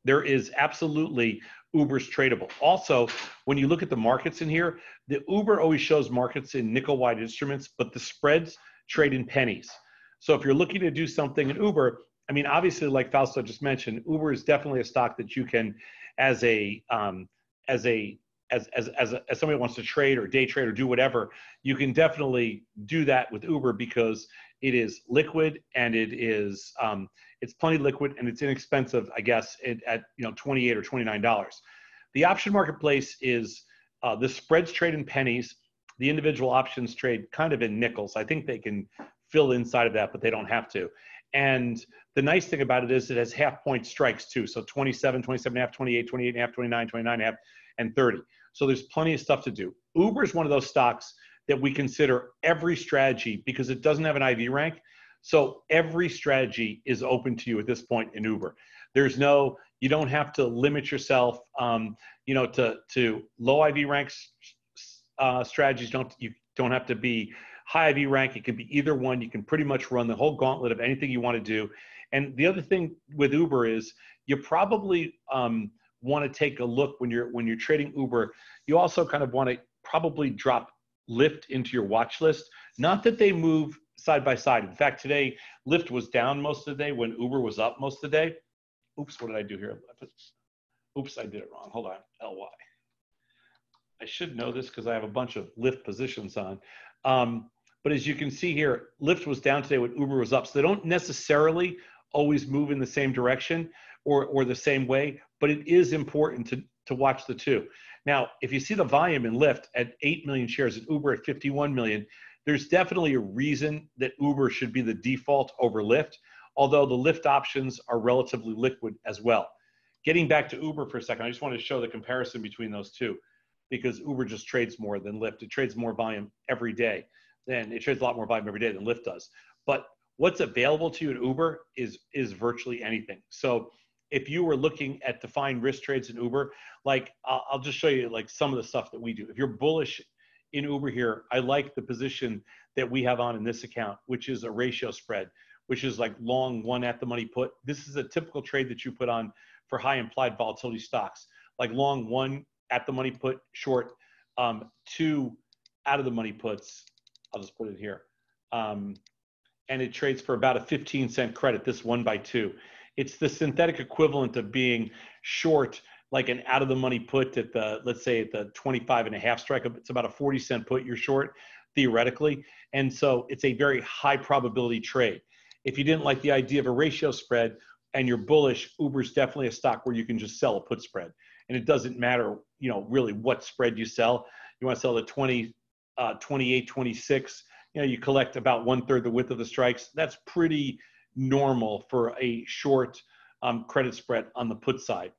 there is absolutely Uber's tradable. Also, when you look at the markets in here, the Uber always shows markets in nickel-wide instruments, but the spreads trade in pennies. So if you're looking to do something in Uber, obviously, like Fausto just mentioned, Uber is definitely a stock that you can, as somebody who wants to trade or day trade or do whatever, you can definitely do that with Uber because it is liquid and it is it's plenty liquid and it's inexpensive, I guess, at $28 or $29. The option marketplace is the spreads trade in pennies, the individual options trade kind of in nickels. I think they can fill inside of that, but they don't have to. And the nice thing about it is it has half point strikes too. So 27, 27 and a half, 28, 28 and a half, 29, 29 and a half, and 30. So there's plenty of stuff to do. Uber is one of those stocks that we consider every strategy because it doesn't have an IV rank. So every strategy is open to you at this point in Uber. You don't have to limit yourself, to low IV ranks strategies. You don't have to be high IV rank. It can be either one. You can pretty much run the whole gauntlet of anything you want to do. And the other thing with Uber is you probably want to take a look when you're trading Uber. You also kind of want to probably drop Lyft into your watch list. Not that they move side by side. In fact, today Lyft was down most of the day when Uber was up most of the day. Oops, what did I do here? Oops, I did it wrong. Hold on, LY. I should know this because I have a bunch of Lyft positions on. But as you can see here, Lyft was down today when Uber was up. So they don't necessarily always move in the same direction or the same way, but it is important to watch the two. Now, if you see the volume in Lyft at 8 million shares and Uber at 51 million, there's definitely a reason that Uber should be the default over Lyft, although the Lyft options are relatively liquid as well. Getting back to Uber for a second, I just wanted to show the comparison between those two because Uber just trades more than Lyft. It trades more volume every day. Then it trades a lot more volume every day than Lyft does. But what's available to you at Uber is virtually anything. So if you were looking at defined risk trades in Uber, like I'll just show you like some of the stuff that we do. If you're bullish in Uber here, I like the position that we have on in this account, which is a ratio spread, which is like long one at the money put. This is a typical trade that you put on for high implied volatility stocks, like long one at the money put, short two out of the money puts. I'll just put it here. And it trades for about a 15-cent credit, this 1/2. It's the synthetic equivalent of being short, like an out of the money put at the, let's say at the 25 and a half strike. It's about a 40-cent put you're short, theoretically. And so it's a very high probability trade. If you didn't like the idea of a ratio spread and you're bullish, Uber's definitely a stock where you can just sell a put spread. And it doesn't matter, you know, really what spread you sell. You want to sell the 20, 28, 26, you know, you collect about 1/3 the width of the strikes. That's pretty normal for a short credit spread on the put side.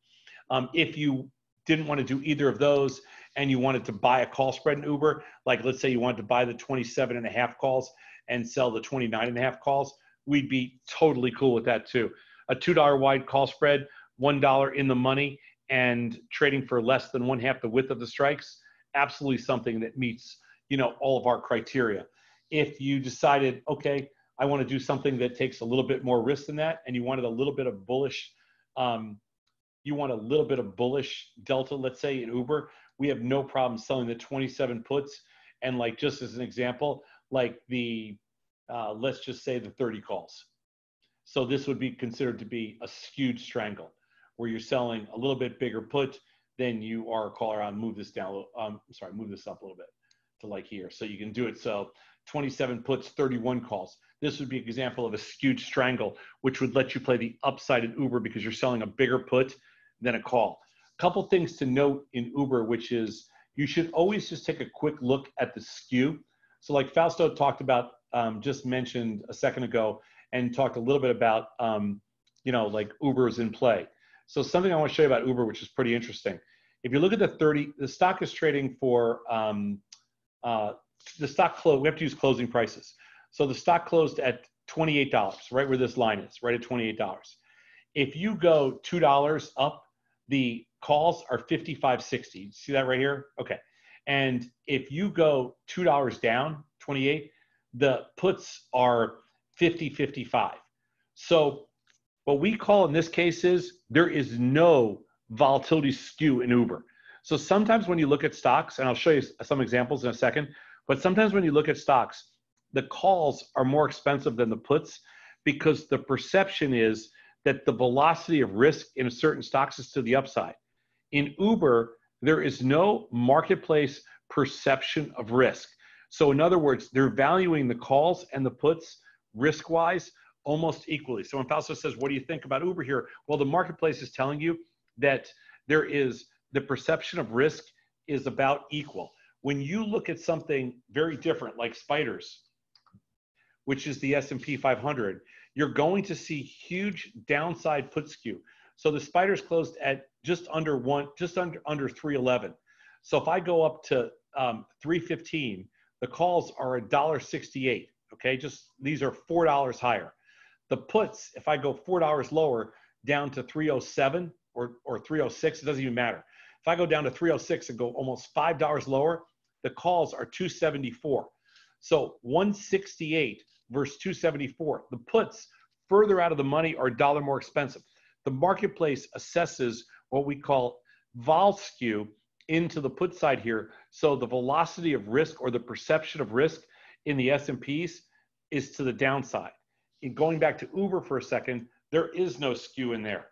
If you didn't want to do either of those and you wanted to buy a call spread in Uber, like let's say you wanted to buy the 27.5 calls and sell the 29.5 calls, we'd be totally cool with that too. A $2 wide call spread, $1 in the money, and trading for less than 1/2 the width of the strikes, absolutely something that meets, you know, all of our criteria. If you decided, okay, I want to do something that takes a little bit more risk than that, and you wanted a little bit of bullish, delta, let's say in Uber, we have no problem selling the 27 puts and, like, just as an example, like the, let's just say the 30 calls. So this would be considered to be a skewed strangle, where you're selling a little bit bigger put than you are a caller on. Move this down, sorry, move this up a little bit to like here. So you can do it. So 27 puts, 31 calls. This would be an example of a skewed strangle, which would let you play the upside in Uber because you're selling a bigger put than a call. A couple things to note in Uber, which is you should always just take a quick look at the skew. So like Fausto talked about, just mentioned a second ago, and talked a little bit about, you know, like Uber is in play. So something I want to show you about Uber, which is pretty interesting. If you look at the 30, the stock is trading for, the stock close, we have to use closing prices. So the stock closed at $28, right where this line is, right at $28. If you go $2 up, the calls are $55.60. See that right here? Okay. And if you go $2 down, 28, the puts are $50.55. So what we call in this case is there is no volatility skew in Uber. So sometimes when you look at stocks, and I'll show you some examples in a second, but sometimes when you look at stocks, the calls are more expensive than the puts because the perception is that the velocity of risk in a certain stocks is to the upside. In Uber, there is no marketplace perception of risk. So in other words, they're valuing the calls and the puts risk-wise almost equally. So when Fausto says, what do you think about Uber here? Well, the marketplace is telling you that there is the perception of risk is about equal. When you look at something very different like spiders, which is the S&P 500, you're going to see huge downside put skew. So the spiders closed at just under 311. So if I go up to 315, the calls are $1.68. Okay, just these are $4 higher. The puts, if I go $4 lower down to 307 or 306, it doesn't even matter. If I go down to 306 and go almost $5 lower, the calls are 274. So 168 versus 274. The puts further out of the money are $1 more expensive. The marketplace assesses what we call vol skew into the put side here. So the velocity of risk or the perception of risk in the S&Ps is to the downside. In going back to Uber for a second, there is no skew in there.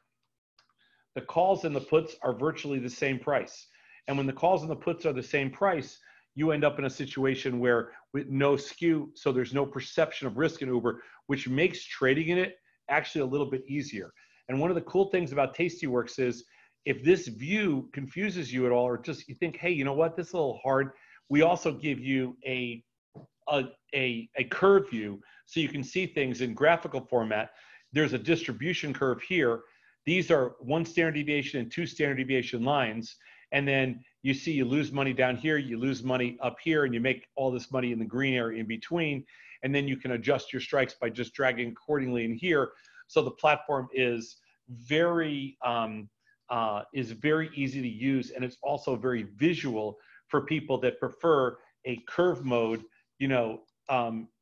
The calls and the puts are virtually the same price. And when the calls and the puts are the same price, you end up in a situation where with no skew, so there's no perception of risk in Uber, which makes trading in it actually a little bit easier. And one of the cool things about Tastyworks is if this view confuses you at all, or just you think, hey, you know what, this is a little hard, we also give you a curve view so you can see things in graphical format. There's a distribution curve here. These are 1 standard deviation and 2 standard deviation lines. And then you see you lose money down here, you lose money up here, and you make all this money in the green area in between. And then you can adjust your strikes by just dragging accordingly in here. So the platform is very easy to use, and it's also very visual for people that prefer a curve mode, you know,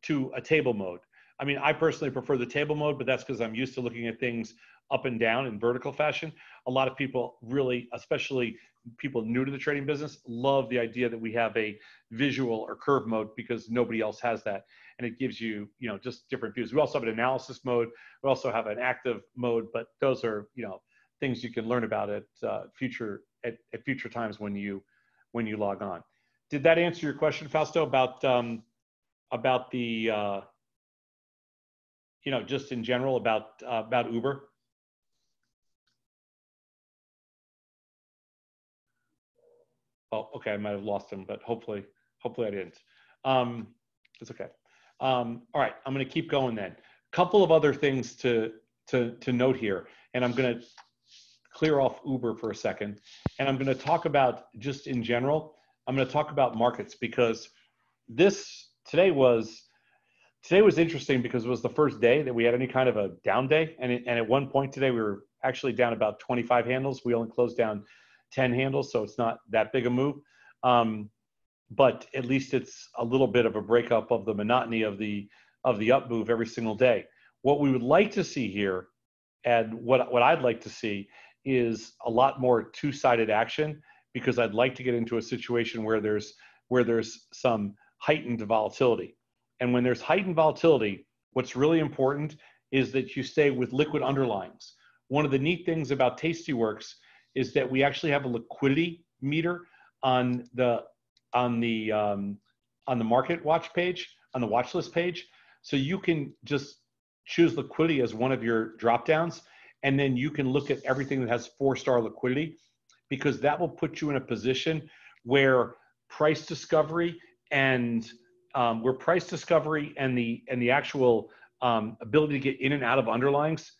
to a table mode. I mean, I personally prefer the table mode, but that's because I'm used to looking at things up and down in vertical fashion. A lot of people really, especially people new to the trading business, love the idea that we have a visual or curve mode because nobody else has that. And it gives you, you know, just different views. We also have an analysis mode. We also have an active mode, but those are, you know, things you can learn about at future times when you log on. Did that answer your question, Fausto, about the, you know, just in general about Uber? Oh, okay, I might have lost him, but hopefully I didn't. It's okay. All right, I'm going to keep going then. A couple of other things to note here, and I'm going to clear off Uber for a second, and I'm going to talk about, just in general, I'm going to talk about markets, because this today was interesting because it was the first day that we had any kind of a down day, and at one point today we were actually down about 25 handles. We only closed down 10 handles, so it's not that big a move, but at least it's a little bit of a breakup of the monotony of the up move every single day. What we would like to see here, and what I'd like to see, is a lot more two-sided action, because I'd like to get into a situation where there's some heightened volatility. And when there's heightened volatility, what's really important is that you stay with liquid underlyings. One of the neat things about Tastyworks is that we actually have a liquidity meter on the market watch page, on the watch list page. So you can just choose liquidity as one of your drop downs, and then you can look at everything that has 4-star liquidity, because that will put you in a position where price discovery and the actual ability to get in and out of underlyings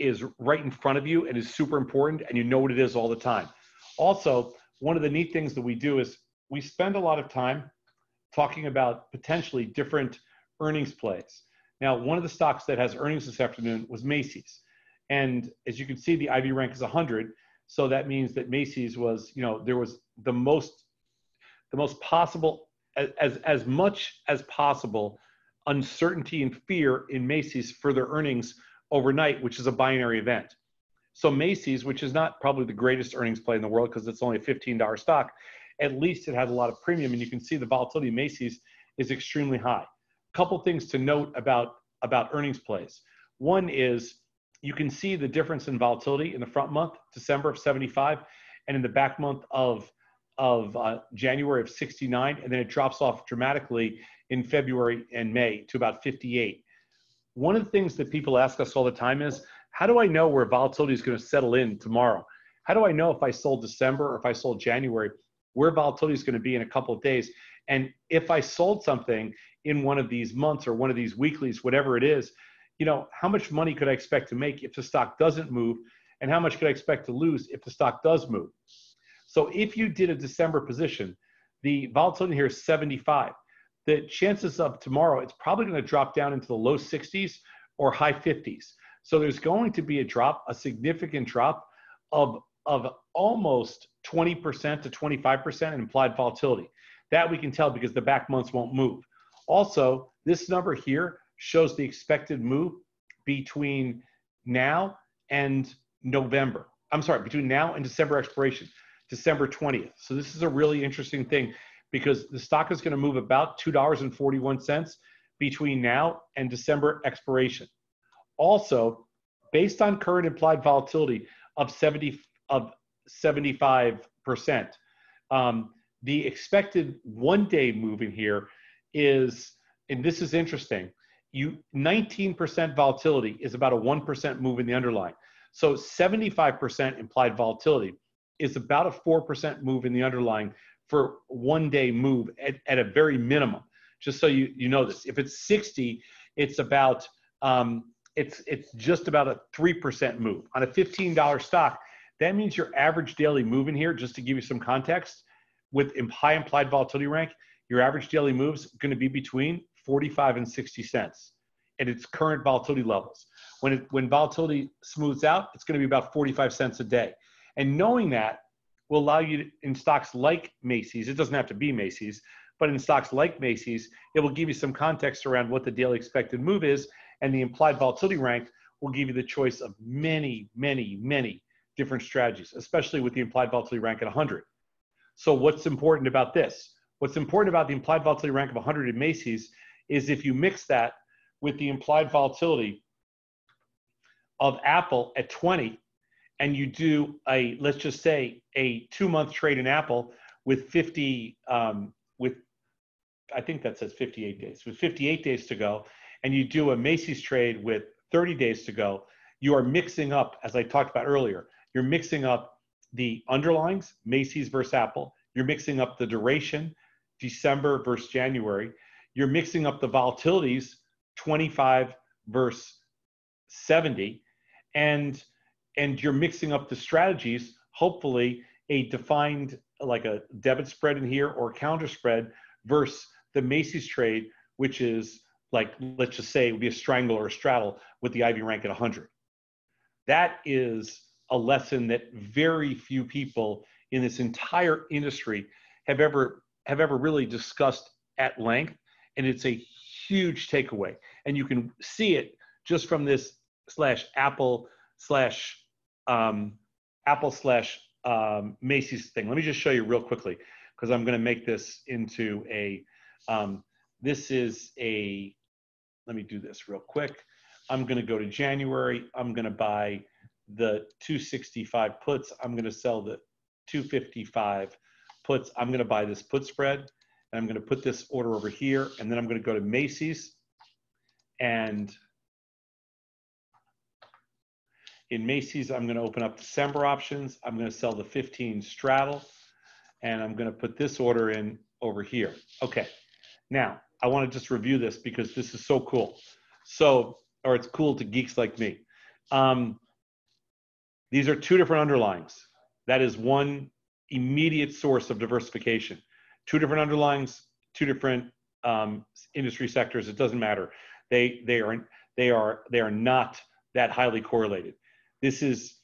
is right in front of you and is super important, and you know what it is all the time. Also, one of the neat things that we do is we spend a lot of time talking about potentially different earnings plays. Now, one of the stocks that has earnings this afternoon was Macy's. And as you can see, the IV rank is 100. So that means that Macy's was, you know, there was the most possible, as much as possible, uncertainty and fear in Macy's for their earnings overnight, which is a binary event. So Macy's, which is not probably the greatest earnings play in the world because it's only a $15 stock, at least it has a lot of premium, and you can see the volatility of Macy's is extremely high. A couple things to note about earnings plays. One is you can see the difference in volatility in the front month, December of 75, and in the back month of January of 69, and then it drops off dramatically in February and May to about 58. One of the things that people ask us all the time is, how do I know where volatility is going to settle in tomorrow? How do I know if I sold December or if I sold January, where volatility is going to be in a couple of days? And if I sold something in one of these months or one of these weeklies, whatever it is, you know, how much money could I expect to make if the stock doesn't move? And how much could I expect to lose if the stock does move? So if you did a December position, the volatility here is 75. The chances of tomorrow, it's probably going to drop down into the low 60s or high 50s. So there's going to be a drop, a significant drop of almost 20% to 25% in implied volatility. That we can tell because the back months won't move. Also, this number here shows the expected move between now and November. I'm sorry, between now and December expiration, December 20th. So this is a really interesting thing, because the stock is going to move about $2.41 between now and December expiration. Also, based on current implied volatility of 75%, the expected one-day move in here is, and this is interesting, 19% volatility is about a 1% move in the underlying. So 75% implied volatility is about a 4% move in the underlying for one-day move at a very minimum, just so you know this. If it's 60, it's about, it's just about a 3% move. On a $15 stock, that means your average daily move in here, just to give you some context, with high implied volatility rank, your average daily move's going to be between 45 and 60 cents at its current volatility levels. When volatility smooths out, it's going to be about 45 cents a day. And knowing that will allow you to, in stocks like Macy's, it doesn't have to be Macy's, but in stocks like Macy's, it will give you some context around what the daily expected move is, and the implied volatility rank will give you the choice of many, many, many different strategies, especially with the implied volatility rank at 100. So what's important about this? What's important about the implied volatility rank of 100 in Macy's is if you mix that with the implied volatility of Apple at 20, and you do a, let's just say, a 2-month trade in Apple with 58 days, with 58 days to go, and you do a Macy's trade with 30 days to go, you are mixing up, as I talked about earlier, you're mixing up the underlyings, Macy's versus Apple. You're mixing up the duration, December versus January. You're mixing up the volatilities, 25 versus 70. And you're mixing up the strategies, hopefully a defined, like a debit spread in here or counter spread versus the Macy's trade, which is like, let's just say it would be a strangle or a straddle with the IV rank at 100. That is a lesson that very few people in this entire industry have ever really discussed at length. And it's a huge takeaway. And you can see it just from this /Apple/ Macy's thing. Let me just show you real quickly, because I'm going to make this into a, let me do this real quick. I'm going to go to January. I'm going to buy the 265 puts. I'm going to sell the 255 puts. I'm going to buy this put spread, and I'm going to put this order over here. And then I'm going to go to Macy's. And in Macy's, I'm going to open up December options. I'm going to sell the 15 straddle, and I'm going to put this order in over here. Okay. Now, I want to just review this because this is so cool. So, or it's cool to geeks like me. These are two different underlyings. That is one immediate source of diversification. Two different underlyings, two different industry sectors. It doesn't matter. They are not that highly correlated. This is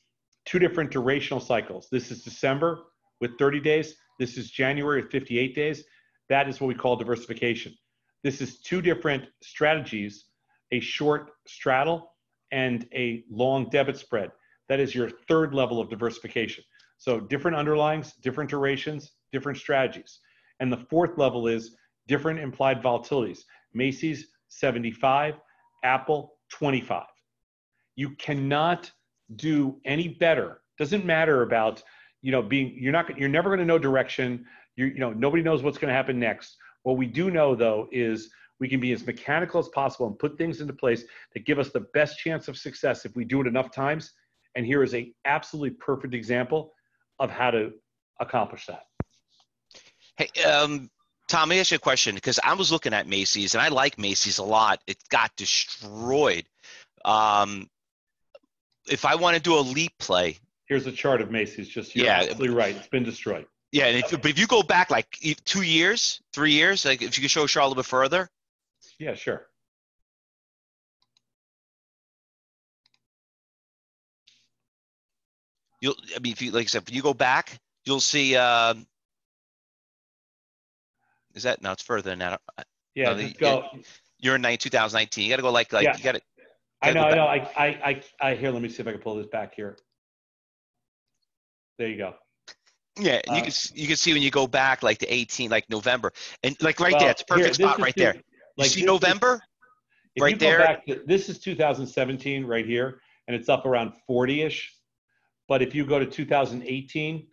two different durational cycles. This is December with 30 days. This is January with 58 days. That is what we call diversification. This is two different strategies, a short straddle and a long debit spread. That is your third level of diversification. So different underlyings, different durations, different strategies. And the fourth level is different implied volatilities. Macy's 75, Apple 25. You cannot do any better. Doesn't matter about, you know, you're never going to know direction. You know, nobody knows what's going to happen next. What we do know, though, is we can be as mechanical as possible and put things into place that give us the best chance of success if we do it enough times. And here is a absolutely perfect example of how to accomplish that. Hey, Tom, let me ask you a question, because I was looking at Macy's, and I like Macy's a lot. It got destroyed. If I want to do a leap play. Here's a chart of Macy's, just you're absolutely right. It's been destroyed. Yeah, and if you go back like 2 years, 3 years, like if you could show Charlotte a little bit further. Yeah, sure. If you go back, you'll see. It's further than that. Yeah, no, go. You're in 2019. You got to go like you got to. I know. Here, let me see if I can pull this back here. There you go. Yeah, you can see when you go back like the 18, like November, and like there, it's a perfect spot right there. You see November, right there. This is 2017 right here, and it's up around 40-ish. But if you go to 2018,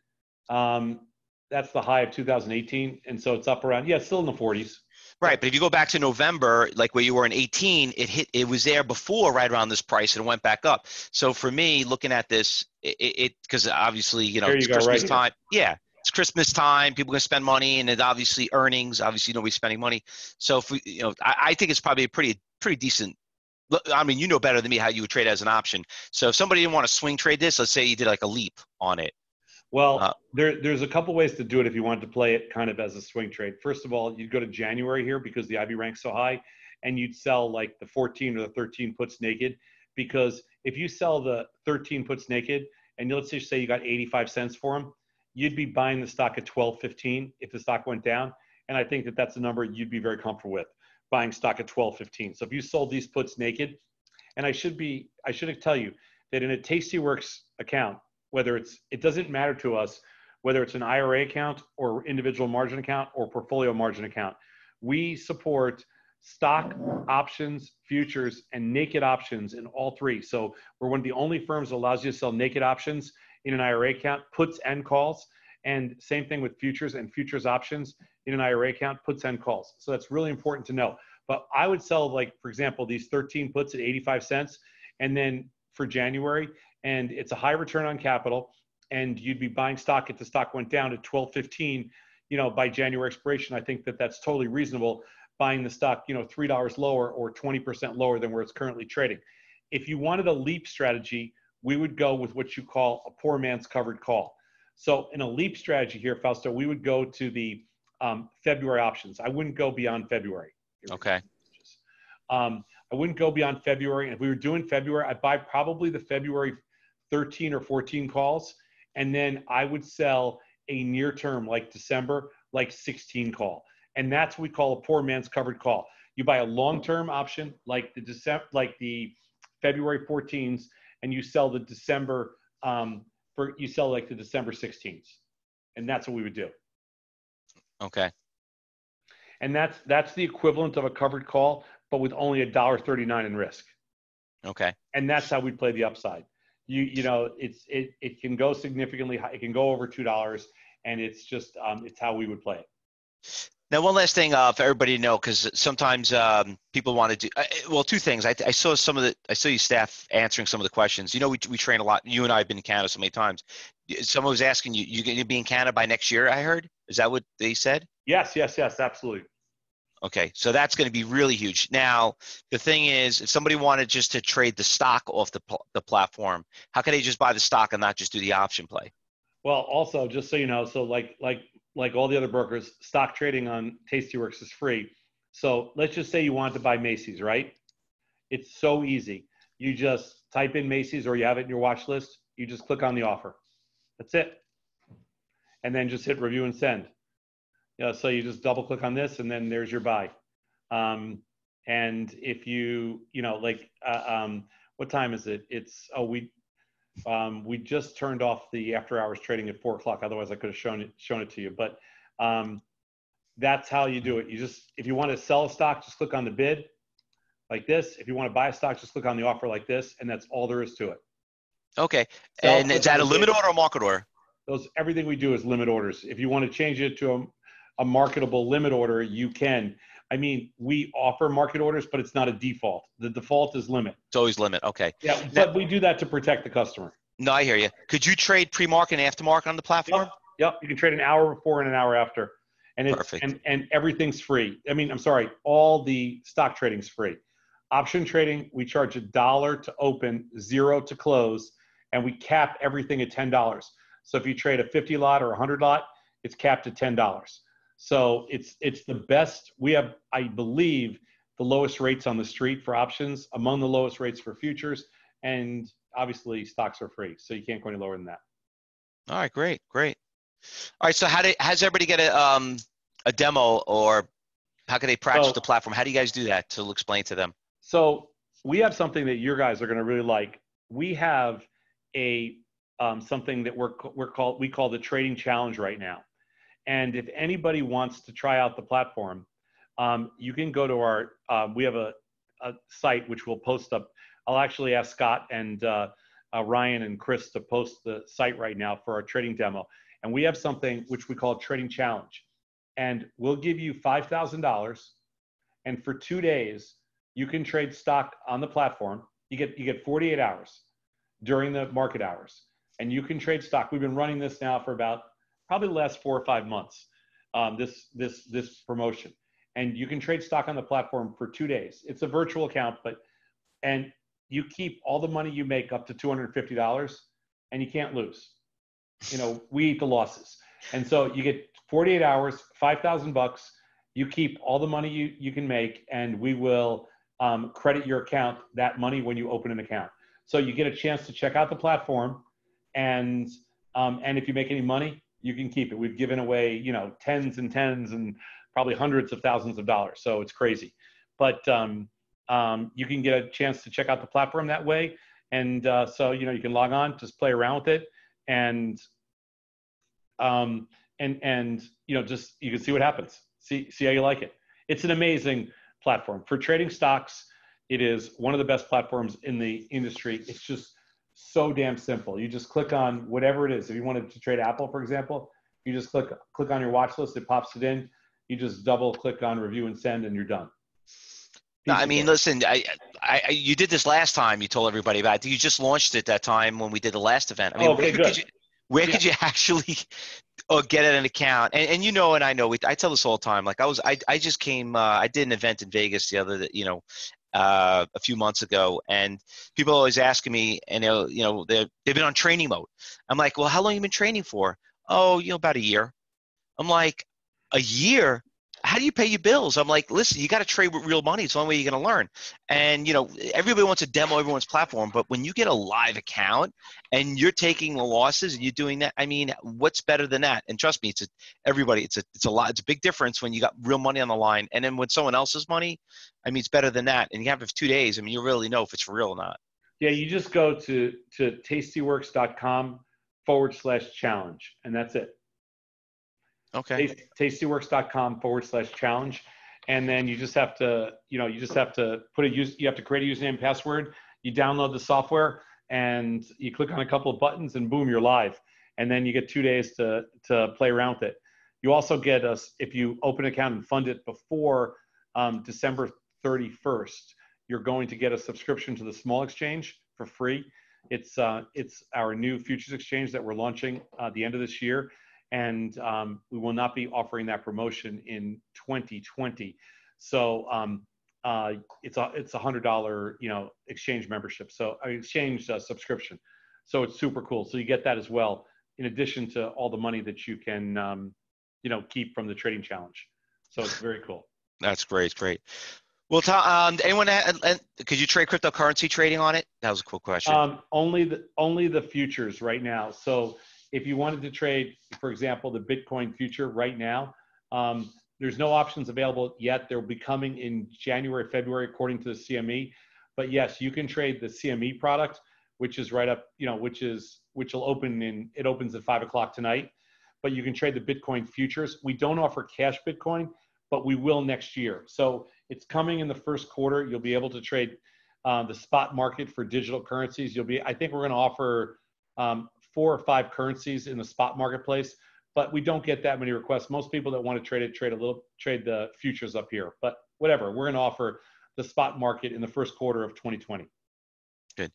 that's the high of 2018, and so it's up around it's still in the 40s. Right, but if you go back to November, like where you were in 18, it was there before, right around this price, and it went back up. So for me, looking at this, because obviously, it's Christmas time. Yeah, it's Christmas time. People are going to spend money, and it obviously earnings. Obviously, nobody's spending money. So if we, I think it's probably a pretty decent. I mean, you know better than me how you would trade as an option. So if somebody didn't want to swing trade this, let's say you did like a leap on it. Well, there's a couple ways to do it if you wanted to play it kind of as a swing trade. First of all, you'd go to January here because the IV rank's so high, and you'd sell like the 14 or the 13 puts naked, because if you sell the 13 puts naked and let's just say you got 85 cents for them, you'd be buying the stock at 12.15 if the stock went down, and I think that that's a number you'd be very comfortable with, buying stock at 12.15. So if you sold these puts naked, and I should tell you that in a Tastyworks account, it doesn't matter to us whether it's an IRA account or individual margin account or portfolio margin account. We support stock, options, futures, and naked options in all three. So we're one of the only firms that allows you to sell naked options in an IRA account, puts and calls, and same thing with futures and futures options in an IRA account, puts and calls. So that's really important to know. But I would sell, like, for example, these 13 puts at 85 cents, and then for January, and it's a high return on capital. and you'd be buying stock if the stock went down to 12.15, you know, by January expiration. I think that that's totally reasonable, buying the stock, you know, $3 lower or 20% lower than where it's currently trading. If you wanted a leap strategy, we would go with what you call a poor man's covered call. So in a leap strategy here, Fausto, we would go to the February options. I wouldn't go beyond February. Okay. I wouldn't go beyond February. And if we were doing February, I'd buy probably the February 13 or 14 calls. And then I would sell a near term, like December, like 16 call. And that's what we call a poor man's covered call. You buy a long-term option, like the February 14s, and you sell the December, you sell like the December 16s. And that's what we would do. Okay. And that's the equivalent of a covered call, but with only $1.39 in risk. Okay. And that's how we play the upside. You know, it can go significantly high. It can go over $2, and it's just it's how we would play it. Now, one last thing for everybody to know, because sometimes people want to do well. Two things. I saw some of the your staff answering some of the questions. You know, we train a lot. You and I have been in Canada so many times. Someone was asking you, you going to be in Canada by next year? I heard. Is that what they said? Yes. Yes. Yes. Absolutely. Okay, so that's going to be really huge. Now, the thing is, if somebody wanted just to trade the stock off the platform, how can they just buy the stock and not just do the option play? Well, also, just so you know, so like all the other brokers, stock trading on Tastyworks is free. So let's just say you want to buy Macy's, right? It's so easy. You just type in Macy's, or you have it in your watch list. You just click on the offer. That's it. And then just hit review and send. So you just double click on this, and then there's your buy. And if you know, what time is it? It's, we just turned off the after hours trading at 4 o'clock. Otherwise I could have shown it to you, but that's how you do it. You just, if you want to sell a stock, just click on the bid like this. If you want to buy a stock, just click on the offer like this. And that's all there is to it. Okay. And is that a limit order or a market order? Everything we do is limit orders. If you want to change it to a marketable limit order, you can. I mean, we offer market orders, but it's not a default. The default is limit. It's always limit. Okay. Yeah, but we do that to protect the customer. No, I hear you. Could you trade pre-market and after-market on the platform? Yep. You can trade an hour before and an hour after. And perfect. And everything's free. I mean, I'm sorry, all the stock trading's free. Option trading, we charge $1 to open, $0 to close, and we cap everything at $10. So if you trade a 50 lot or 100 lot, it's capped at $10. So it's the best. We have, I believe, the lowest rates on the street for options, among the lowest rates for futures, and obviously stocks are free, so you can't go any lower than that. All right, great, great. All right, so how's everybody get a demo, or how can they practice the platform? How do you guys do that to explain to them? So we have something that you guys are going to really like. We have a something that we call the trading challenge right now. And if anybody wants to try out the platform, you can go to our, we have a site which we'll post up. I'll actually ask Scott and Ryan and Chris to post the site right now for our trading demo. And we have something which we call trading challenge. And we'll give you $5,000. And for 2 days, you can trade stock on the platform. You get 48 hours during the market hours. And you can trade stock. We've been running this now for about probably the last 4 or 5 months, this promotion. And you can trade stock on the platform for 2 days. It's a virtual account, and you keep all the money you make up to $250, and you can't lose. You know, we eat the losses. And so you get 48 hours, 5,000 bucks. You keep all the money you can make, and we will credit your account that money when you open an account. So you get a chance to check out the platform, and if you make any money, you can keep it. We've given away, you know, tens and probably hundreds of thousands of dollars. So it's crazy, but you can get a chance to check out the platform that way. And so, you know, you can log on, just play around with it, and you know, just, you can see what happens. See how you like it. It's an amazing platform for trading stocks. It is one of the best platforms in the industry. It's just so damn simple. You just click on whatever it is. If you wanted to trade Apple, for example, you just click on your watch list. It pops it in. You just double click on review and send, and you're done. No, I mean, listen, you did this last time. You told everybody about it. You just launched it that time when we did the last event. I mean, okay, good. Where could you actually get an account? And you know, and I know, I tell this all the time. Like I just came, I did an event in Vegas the other, a few months ago, and people are always asking me, and they've been on training mode. I'm like, well, how long have you been training for? Oh, about a year. I'm like, a year? How do you pay your bills? I'm like, listen, you got to trade with real money. It's the only way you're going to learn. And, everybody wants to demo everyone's platform. But when you get a live account and you're taking the losses and you're doing that, I mean, what's better than that? And trust me, it's a big difference when you got real money on the line. And then when someone else's money, I mean, it's better than that. And you have it for 2 days. I mean, you really know if it's real or not. Yeah, you just go to tastyworks.com/challenge. And that's it. Okay. Tastyworks.com/challenge. And then you just have to, you have to create a username and password. You download the software and you click on a couple of buttons and boom, you're live. And then you get 2 days to play around with it. You also get us, if you open an account and fund it before December 31st, you're going to get a subscription to the small exchange for free. It's our new futures exchange that we're launching at the end of this year. And we will not be offering that promotion in 2020. So it's a $100 exchange membership. So exchange subscription. So it's super cool. So you get that as well, in addition to all the money that you can keep from the trading challenge. So it's very cool. That's great, great. Well, Tom, anyone could you trade cryptocurrency trading on it? That was a cool question. Only the futures right now. So if you wanted to trade, for example, the Bitcoin future right now, there's no options available yet. They'll be coming in January, February, according to the CME. But yes, you can trade the CME product, which is right up, it opens at 5 o'clock tonight. But you can trade the Bitcoin futures. We don't offer cash Bitcoin, but we will next year. So it's coming in the first quarter. You'll be able to trade the spot market for digital currencies. I think we're going to offer 4 or 5 currencies in the spot marketplace, but we don't get that many requests. Most people that want to trade it trade the futures up here, but whatever, we're going to offer the spot market in the first quarter of 2020. Good.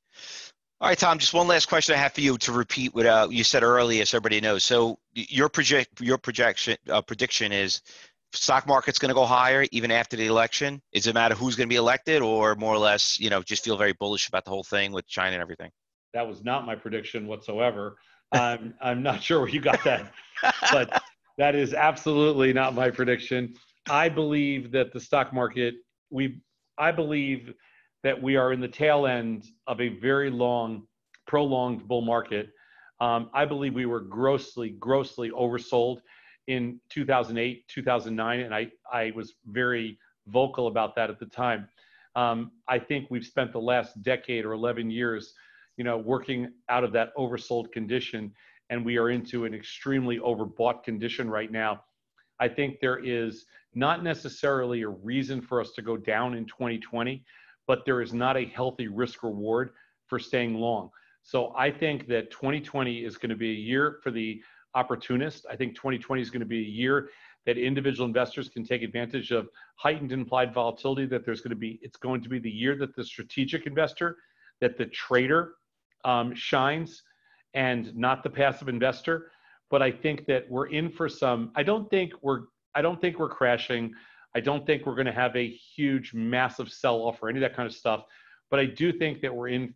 All right, Tom, just one last question I have for you to repeat what you said earlier, so everybody knows. So your prediction is stock market's going to go higher even after the election. Does it matter who's going to be elected, or more or less, just feel very bullish about the whole thing with China and everything? That was not my prediction whatsoever. I'm not sure where you got that, but that is absolutely not my prediction. I believe that the stock market, I believe that we are in the tail end of a very long, prolonged bull market. I believe we were grossly, grossly oversold in 2008, 2009, and I was very vocal about that at the time. I think we've spent the last decade or 11 years working out of that oversold condition, and we are into an extremely overbought condition right now. I think there is not necessarily a reason for us to go down in 2020, but there is not a healthy risk reward for staying long. So I think that 2020 is going to be a year for the opportunist. I think 2020 is going to be a year that individual investors can take advantage of heightened implied volatility that there's going to be. It's going to be the year that the strategic investor, that the trader, shines, and not the passive investor. But I think that we're in for some, I don't think we're crashing. I don't think we're going to have a huge, massive sell-off or any of that kind of stuff. But I do think that we're in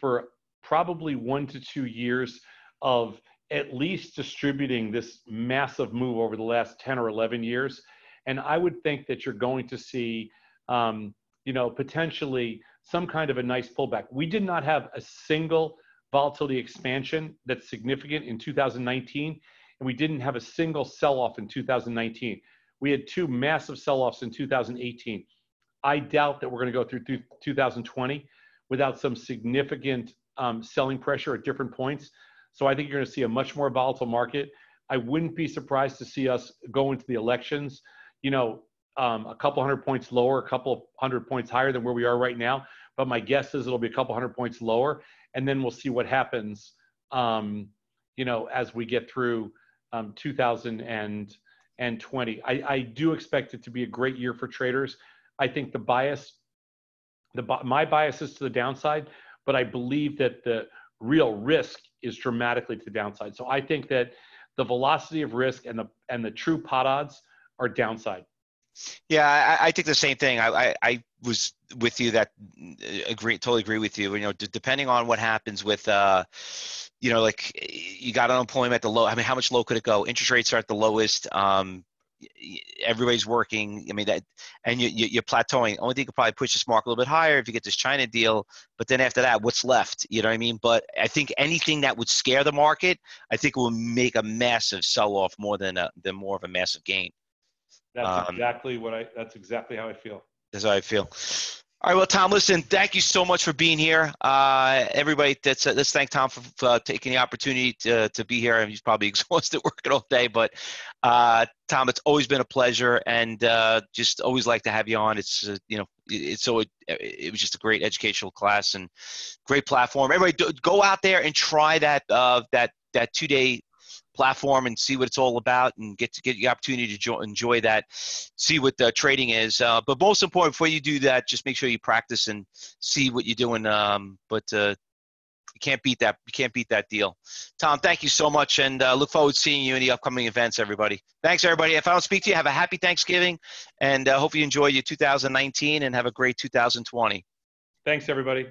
for probably 1 to 2 years of at least distributing this massive move over the last 10 or 11 years. And I would think that you're going to see, potentially some kind of a nice pullback. We did not have a single volatility expansion that's significant in 2019, and we didn't have a single sell-off in 2019. We had 2 massive sell-offs in 2018. I doubt that we're going to go through 2020 without some significant selling pressure at different points. So I think you're going to see a much more volatile market. I wouldn't be surprised to see us go into the elections, a couple hundred points lower, a couple hundred points higher than where we are right now. But my guess is it'll be a couple hundred points lower, and then we'll see what happens, as we get through 2020. I do expect it to be a great year for traders. I think my bias is to the downside, but I believe that the real risk is dramatically to the downside. So I think that the velocity of risk and the true pot odds are downside. Yeah, I think the same thing. I was with you that totally agree with you. You know, depending on what happens with, you know, like you got unemployment at the low. I mean, how much low could it go? Interest rates are at the lowest. Everybody's working. I mean, that, and you're plateauing. Only thing you could probably push this mark a little bit higher if you get this China deal. But then after that, what's left? You know what I mean? But I think anything that would scare the market, I think will make a massive sell-off more than more of a massive gain. That's exactly what I. That's exactly how I feel. That's how I feel. All right, well, Tom, listen, thank you so much for being here. Everybody, let's thank Tom for taking the opportunity to be here. I mean, he's probably exhausted working all day, but Tom, it's always been a pleasure, and just always like to have you on. It's you know, it was just a great educational class and great platform. Everybody, go out there and try that two-day platform and see what it's all about, and get the opportunity to enjoy that, see what the trading is. But most important, before you do that, just make sure you practice and see what you're doing. But you can't beat that. You can't beat that deal. Tom, thank you so much, and look forward to seeing you in the upcoming events, everybody. Thanks, everybody. If I don't speak to you, have a happy Thanksgiving, and hope you enjoy your 2019 and have a great 2020. Thanks, everybody.